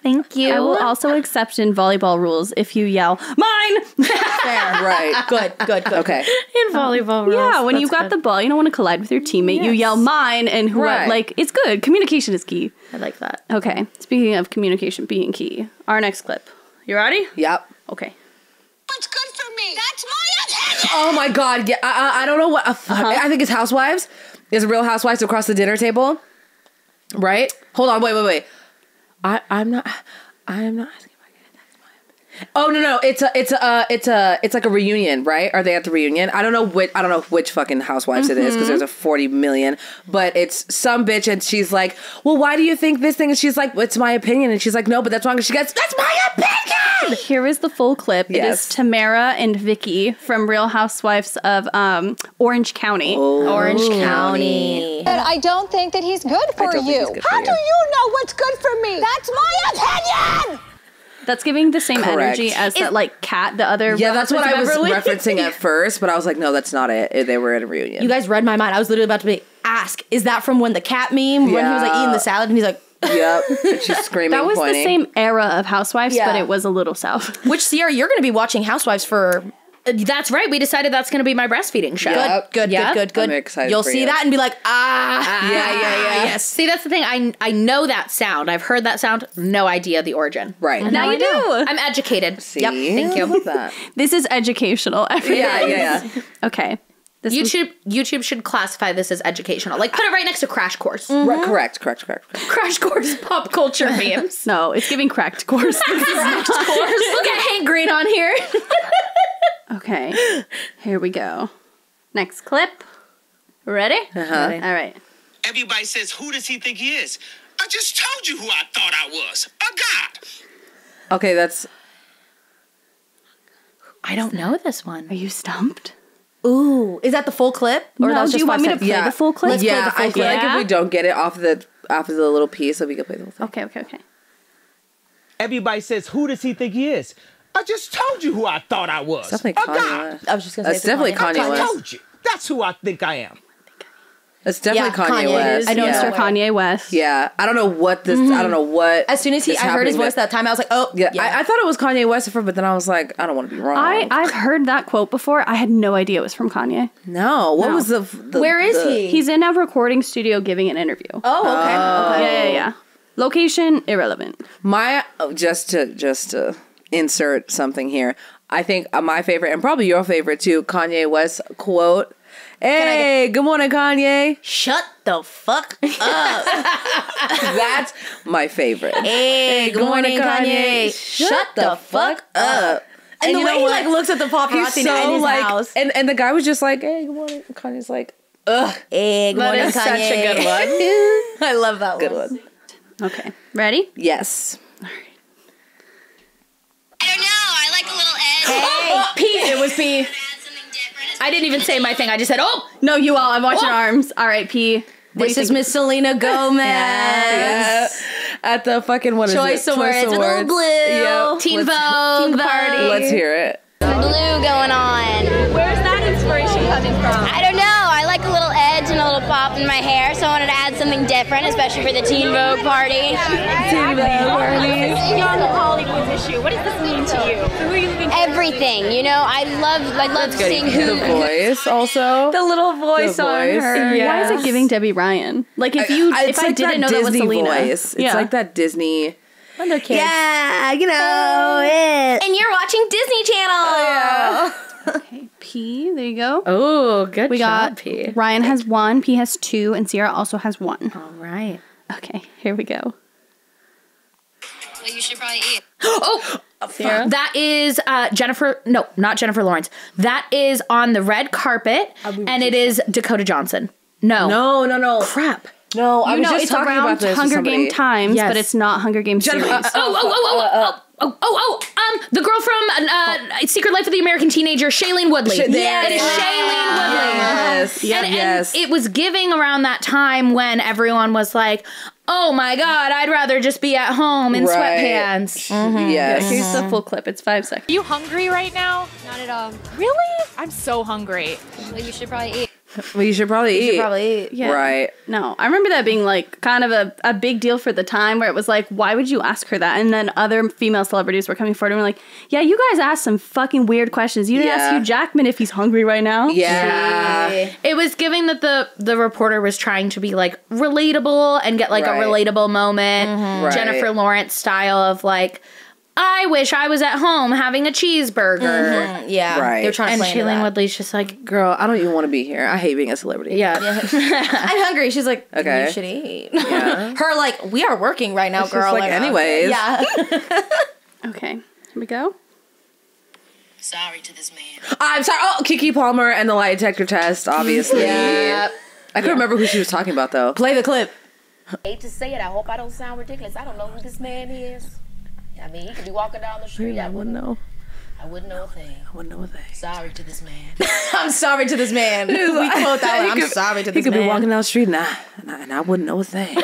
Thank you. I will also accept in volleyball rules if you yell, mine! Fair. Right. Good. Okay. In volleyball rules. Yeah, when you've got the ball, you don't want to collide with your teammate. Yes. You yell, mine, and who right. Like, it's good. Communication is key. I like that. Okay. Speaking of communication being key, our next clip. You ready? Yep. Okay. What's good for me? That's my opinion! Oh, my God. Yeah, I don't know what... I think it's Housewives. It's Real Housewives across the dinner table. Right? Hold on. Wait. I'm not asking if I get it. That's my opinion. Oh no, it's like a reunion, right? Are they at the reunion? I don't know which fucking Housewives it is because there's a 40 million, but it's some bitch and she's like, well, why do you think this thing? And she's like, it's my opinion, and she's like, no, but that's wrong. And she gets, that's my opinion. Here is the full clip. Yes. It is Tamara and Vicky from Real Housewives of Orange County. Oh. Orange County. But I don't think that he's good for you. How do you know what's good for me? That's my opinion! That's giving the same energy as that, like, Kat, the other... Yeah, that's what I was referencing at first, but I was like, no, that's not it. They were at a reunion. You guys read my mind. I was literally about to be, ask, is that from when the cat meme? Yeah. When he was, like, eating the salad, and he's like... Yep. And she's screaming, that was pointing. The same era of Housewives, yeah. But it was a little south. Which, Sierra, you're going to be watching Housewives for... That's right. We decided that's going to be my breastfeeding show. Yep. Good. I'm excited. You'll see that and be like, yeah. Yes. See, that's the thing. I know that sound. I've heard that sound. No idea the origin. Right. And now you do. I'm educated. See? Yep. Thank you. That. This is educational. Yeah. Okay. YouTube should classify this as educational. Like, put it right next to Crash Course. Mm-hmm. Right, correct. Crash Course pop culture memes. No, it's giving Cracked Course. Cracked Course. Look at Hank Green on here. Okay, here we go. Next clip. Ready? Ready. All right. Everybody says, who does he think he is? I just told you who I thought I was. A god. Okay, that's... I don't know this one. Are you stumped? Ooh, is that the full clip? Or no, do you want me to play the full clip? Let's play the full clip. I feel like if we don't get it off of the little piece, so we can play the whole thing. Okay. Everybody says, who does he think he is? I just told you who I thought I was. It's definitely Kanye West. I was just going to say that's definitely Kanye West. I told you. That's who I think I am. It's definitely Kanye West. I know it's Kanye West. Yeah. I don't know what this... I don't know what... As soon as I heard his voice that time, I was like, oh, yeah. I thought it was Kanye West, but then I was like, I don't want to be wrong. I've heard that quote before. I had no idea it was from Kanye. No. What was the where is he? He's in a recording studio giving an interview. Oh, okay. Yeah. Location, irrelevant. Just to insert something here. I think my favorite, and probably your favorite too, Kanye West quote. Hey, good morning, Kanye. Shut the fuck up. That's my favorite. Hey, good morning, Kanye. Shut the fuck up. And the way he like looks at the paparazzi in his house. And the guy was just like, hey, good morning. Kanye's like, ugh. Hey, good morning, Kanye. That is such a good one. I love that one. Good one. Okay. Ready? Yes. All right. It was P. I didn't even say my thing. I just said, oh! No, you all. I'm watching arms. All right, P. This is Miss Selena Gomez. Yeah. At the fucking, what is it? Choice Awards. It's a little blue. Yep. Teen Vogue party. Let's hear it. Blue going on. Where's that inspiration coming from? I don't know. I like a little edge and a little pop in my hair, so I wanted to add something different, especially for the Teen Vogue party. Teen Vogue party. What does this mean to you? Who are you thinking? Everything, you know. I love seeing who. The voice also. The little voice on her. Yes. Why is it giving Debbie Ryan? Like if I didn't know that was Selena. Voice. It's like that Disney. When they're kids. Yeah, you know it. And you're watching Disney Channel. Oh, yeah. Okay, P. There you go. Oh, good. We got P. Ryan has one. P has two, and Sierra also has one. All right. Okay, here we go. Well, you should probably eat. Oh, Sarah? That is Jennifer. No, not Jennifer Lawrence. That is on the red carpet, and it is Dakota Johnson. No. Crap. No, I was just talking about this. It's around Hunger Game times, but it's not Hunger Game series. The girl from Secret Life of the American Teenager, Shailene Woodley. Yes. It is Shailene Woodley. Yes. And it was giving around that time when everyone was like, oh my God, I'd rather just be at home in sweatpants. Mm-hmm. Yes. Yeah, here's the full clip. It's 5 seconds. Are you hungry right now? Not at all. Really? I'm so hungry. Well, you should probably eat. You should probably eat. Yeah. Right. No, I remember that being like kind of a big deal for the time where it was like, why would you ask her that? And then other female celebrities were coming forward and were like, yeah, you guys asked some fucking weird questions. You didn't ask Hugh Jackman if he's hungry right now. Yeah. It was giving that the reporter was trying to be like relatable and get like a relatable moment. Mm-hmm. Jennifer Lawrence style of like, I wish I was at home having a cheeseburger. Mm-hmm. Yeah. Right. They're trying to Shailene Woodley's just like, girl, I don't even want to be here. I hate being a celebrity. Yeah. I'm hungry. She's like, okay, you should eat. Yeah. Her like, we are working right now, girl. Like, anyways. Yeah. Okay. Here we go. Sorry to this man. I'm sorry. Oh, Keke Palmer and the lie detector test, obviously. Yeah. I couldn't remember who she was talking about, though. Play the clip. I hate to say it. I hope I don't sound ridiculous. I don't know who this man is. I mean, he could be walking down the street. I wouldn't know. I wouldn't know a thing. I wouldn't know a thing. Sorry to this man. I'm sorry to this man. We quote that one. I'm sorry to this man. He could be walking down the street and I wouldn't know a thing.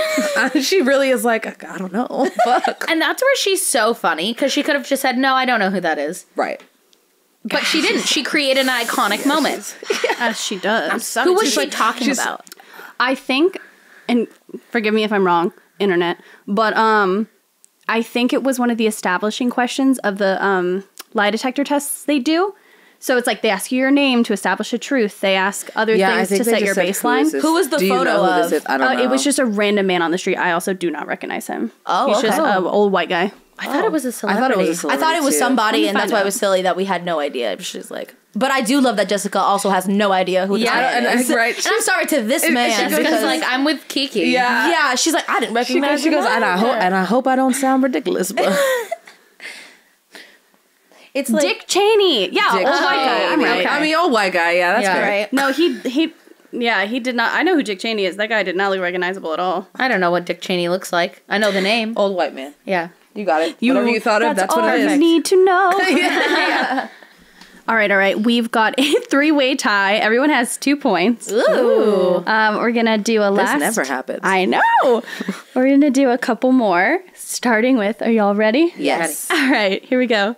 She really is like, I don't know. Fuck. And that's where she's so funny because she could have just said, no, I don't know who that is. Right. But she didn't. She created an iconic moment. As she does. Who was she talking about? I think, and forgive me if I'm wrong, internet, but I think it was one of the establishing questions of the lie detector tests they do. So it's like they ask you your name to establish a truth. They ask other things to set your baseline. Who was the photo of? I don't know. It was just a random man on the street. I also do not recognize him. Oh, he's just an old white guy. I thought it was a celebrity. I thought it was somebody, and that's why it was silly that we had no idea. She's like, but I do love that Jessica also has no idea who this man is. Right. And I'm sorry to this man. She goes, like, I'm with Keke. Yeah. Yeah. She's like, I didn't recognize you. She goes, and I hope I don't sound ridiculous, but it's like Dick Cheney. Yeah, old white guy. I mean, old white guy. Yeah, that's right. No, he did not. I know who Dick Cheney is. That guy did not look recognizable at all. I don't know what Dick Cheney looks like. I know the name. Old white man. Yeah. You got it. Whatever you thought of, that's what it is. That's all you need to know. Yeah. All right. We've got a three-way tie. Everyone has 2 points. Ooh. We're going to do a last. This never happens. I know. We're going to do a couple more, starting with, are y'all ready? Yes. Ready. All right. Here we go.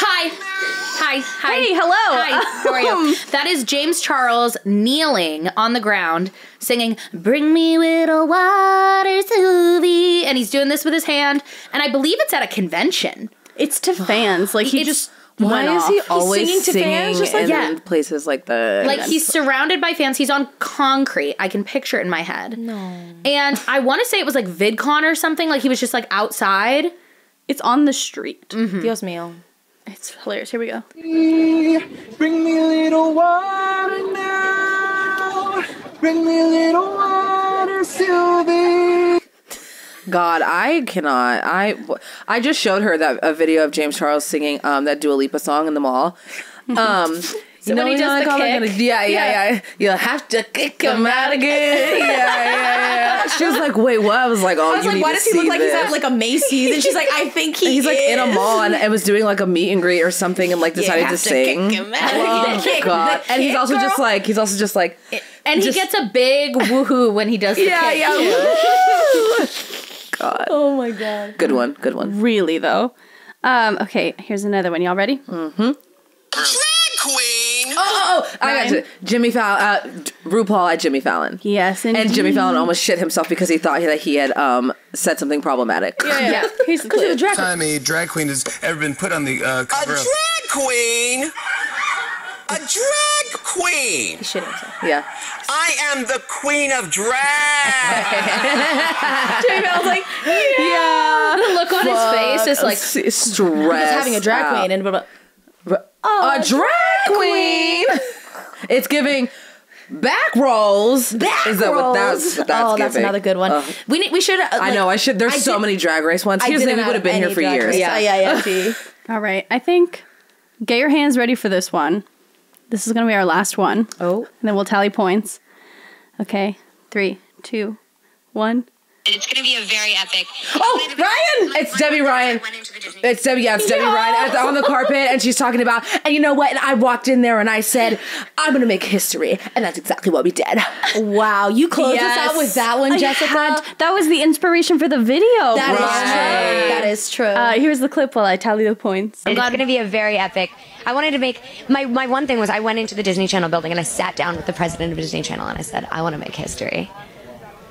Hi. Hey, hello. Hi. How are you? That is James Charles kneeling on the ground, singing, bring me little water to thee. And he's doing this with his hand. And I believe it's at a convention. It's to fans. Like, he just why is he always singing fans? Just like, in places like the... Like, he's surrounded by fans. He's on concrete. I can picture it in my head. No. And I want to say it was, like, VidCon or something. Like, he was just, like, outside. It's on the street. Mm-hmm. Dios mío. It's hilarious. Here we go. Bring me a little water now. Bring me a little water, Sylvie. God, I cannot. I just showed her a video of James Charles singing that Dua Lipa song in the mall. So when he does the kick. You'll have to kick him out again. She was like, wait, what? I was like, oh, you need to see this. I was like, why does he look like he's at like a Macy's? And she's like, I think he's like in a mall and was doing like a meet and greet or something and like decided to sing. Kick him out. Oh, God. And he's also just like. And he gets a big woohoo when he does the kick. Yeah. God. Oh, my God. Good one. Really, though. Okay, here's another one. Y'all ready? Mm-hmm. Queen. Oh, I got you. Jimmy Fallon, RuPaul at Jimmy Fallon. Yes, indeed. And Jimmy Fallon almost shit himself because he thought that he had said something problematic. Yeah. He's a drag queen. Time a drag queen has ever been put on the cover. A drag queen. He shit himself. Yeah. I am the queen of drag. Jimmy Fallon's like, the look on his face is like stress. He's having a drag queen and. Blah, blah. A drag queen. It's giving back rolls. That's giving. That's another good one. We should. I know. I should. There's so many Drag Race ones. Here's the thing. We would have been here for years. Yeah. All right. I think get your hands ready for this one. This is going to be our last one. Oh. And then we'll tally points. Okay. 3, 2, 1. It's going to be a very epic. Oh, Ryan! It's Debbie Ryan. It's Debbie, yeah, it's Debbie Ryan on the carpet, and she's talking about, and you know what? And I walked in there and I said, I'm going to make history. And that's exactly what we did. Wow. You closed us out with that one, Jessica. That was the inspiration for the video. That is true. That is true. Here's the clip while I tally the points. It's going to be a very epic. I wanted to make, my one thing was I went into the Disney Channel building and I sat down with the president of Disney Channel and I said, I want to make history.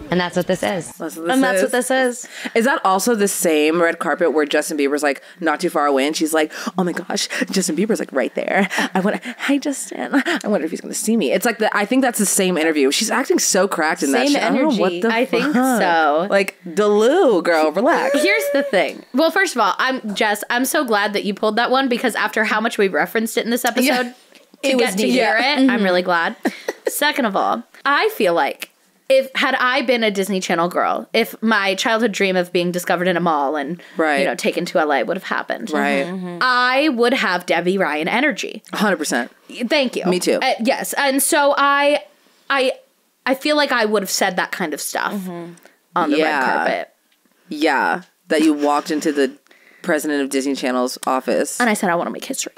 And that's what this is. That's what this is. Is that also the same red carpet where Justin Bieber's like not too far away and she's like, oh my gosh, Justin Bieber's like right there. Hi Justin. I wonder if he's going to see me. It's like, I think that's the same interview. She's acting so cracked in that shit. Same energy. I think so. Like, Delu, girl, relax. Here's the thing. Well, first of all, Jess, I'm so glad that you pulled that one because after how much we referenced it in this episode, to get to hear it, I'm really glad. Second of all, I feel like had I been a Disney Channel girl, if my childhood dream of being discovered in a mall and taken to LA would have happened, I would have Debbie Ryan energy. 100%. Thank you. Me too. Yes, and so I feel like I would have said that kind of stuff on the red carpet. Yeah, that you walked into the president of Disney Channel's office and I said, I want to make history.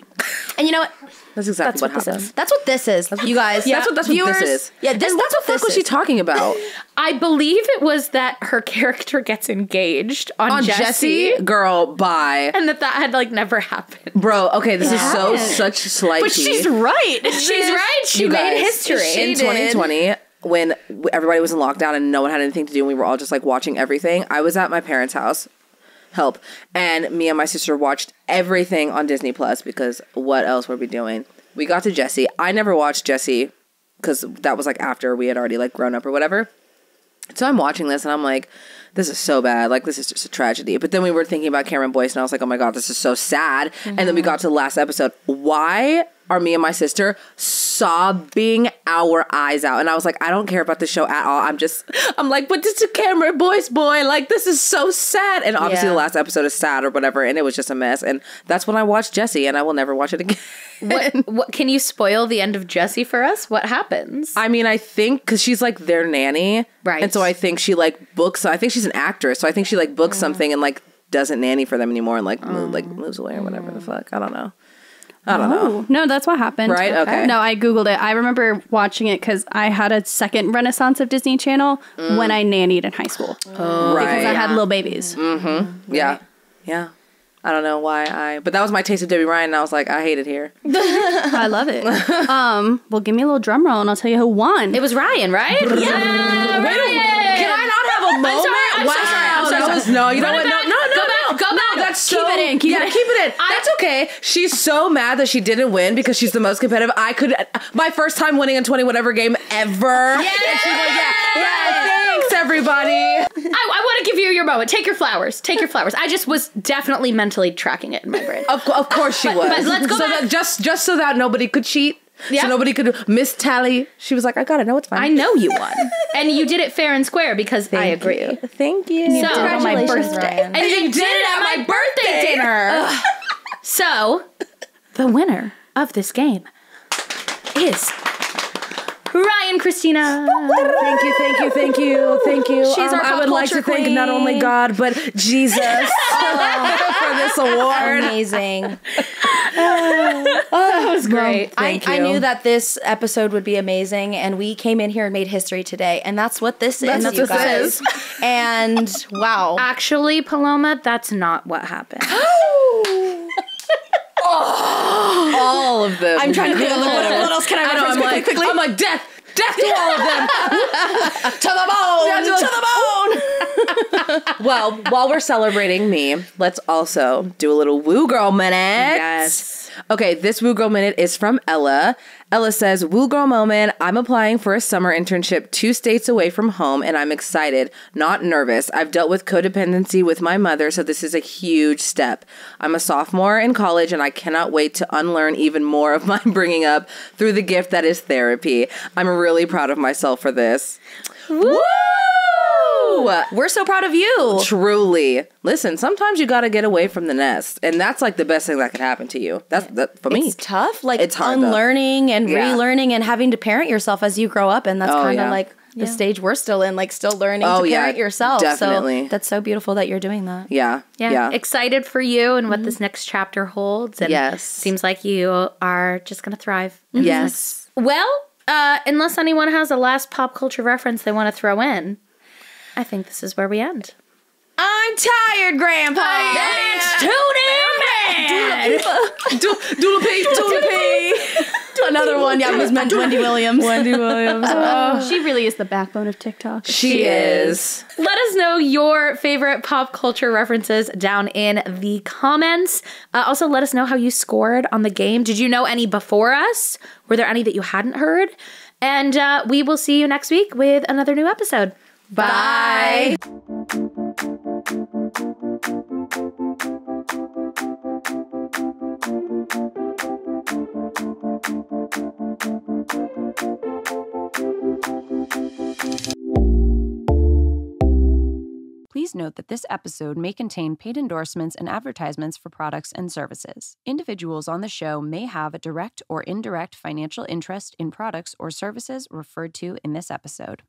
And you know what? That's exactly what happened. That's what this is, you guys. Yeah. That's what this is. Yeah, what the fuck was she talking about? I believe it was that her character gets engaged on Jessie. Girl, bye. And that had like never happened. Bro, okay, this is such slight. But she's right. She made history. In 2020, when everybody was in lockdown and no one had anything to do and we were all just like watching everything, I was at my parents' house. And me and my sister watched everything on Disney Plus because what else were we doing? We got to Jessie. I never watched Jessie because that was like after we had already like grown up or whatever. So I'm watching this and I'm like, this is so bad. Like, this is just a tragedy. But then we were thinking about Cameron Boyce and I was like, oh my God, this is so sad. And then we got to the last episode. Why are me and my sister sobbing our eyes out? And I was like, I don't care about the show at all. I'm like, but this is Cameron Boyce, boy. Like, this is so sad. And obviously the last episode is sad or whatever. And it was just a mess. And that's when I watched Jessie and I will never watch it again. What can you spoil the end of Jessie for us? What happens? I mean, I think because she's like their nanny. Right. And so I think she like books. I think she's an actress. So I think she like books something and like doesn't nanny for them anymore and like, moves away or whatever the fuck. I don't know. I don't know. No, that's what happened. Right? Okay. No, I Googled it. I remember watching it because I had a second renaissance of Disney Channel when I nannied in high school. Oh, right. Because I had little babies. Mm-hmm. Yeah. Right. Yeah. I don't know why but that was my taste of Debbie Ryan and I was like, I hate it here. I love it. Well, give me a little drum roll and I'll tell you who won. It was Ryan, right? Yeah. Ryan. Can I not have a moment? I'm sorry. No, you know what? Keep it in. That's okay. She's so mad that she didn't win because she's the most competitive. My first time winning a 20 whatever game ever. Yeah. And she's like, thanks everybody. I want to give you your moment. Take your flowers. I just was definitely mentally tracking it in my brain. Of course she was. But let's go back. That just so that nobody could cheat. Yep. So nobody could miss tally. She was like, I got it. No, it's fine. I know you won. And you did it fair and square because I agree. Thank you. So, congratulations, on my birthday. Ryan. And you did it at my birthday dinner. So the winner of this game is Riayn Christina. Thank you. She's our I would like to thank not only God, but Jesus for this award. Amazing. That was great. I knew that this episode would be amazing, and we came in here and made history today, and that's what this is, you guys. And wow. Actually, Paloma, that's not what happened. All of them. I'm trying to think of what else can I reference quickly. I'm like, death to all of them. To the bone. Well, while we're celebrating me, let's also do a little Woo Girl Minute. Yes. Okay, this Woo Girl Minute is from Ella. Ella says, Woo Girl moment, I'm applying for a summer internship 2 states away from home and I'm excited, not nervous. I've dealt with codependency with my mother, so this is a huge step. I'm a sophomore in college and I cannot wait to unlearn even more of my bringing up through the gift that is therapy. I'm really proud of myself for this. Woo! We're so proud of you. Truly. Listen, sometimes you gotta get away from the nest. And that's like the best thing that could happen to you. That's for me. It's tough. Like, it's hard, unlearning and relearning and having to parent yourself as you grow up. And that's kind of like the stage we're still in, like still learning to parent yourself. Definitely. So that's so beautiful that you're doing that. Yeah. Yeah. Excited for you and what this next chapter holds. And it seems like you are just going to thrive. Yes. Well, unless anyone has a last pop culture reference they want to throw in, I think this is where we end. I'm tired, Grandpa. That's Tootie Man. Doodle Pee. Another one. Yeah, it was meant Wendy Williams. Wendy Williams. Oh. She really is the backbone of TikTok. She is. Let us know your favorite pop culture references down in the comments. Also, let us know how you scored on the game. Did you know any before us? Were there any that you hadn't heard? And we will see you next week with another new episode. Bye. Please note that this episode may contain paid endorsements and advertisements for products and services. Individuals on the show may have a direct or indirect financial interest in products or services referred to in this episode.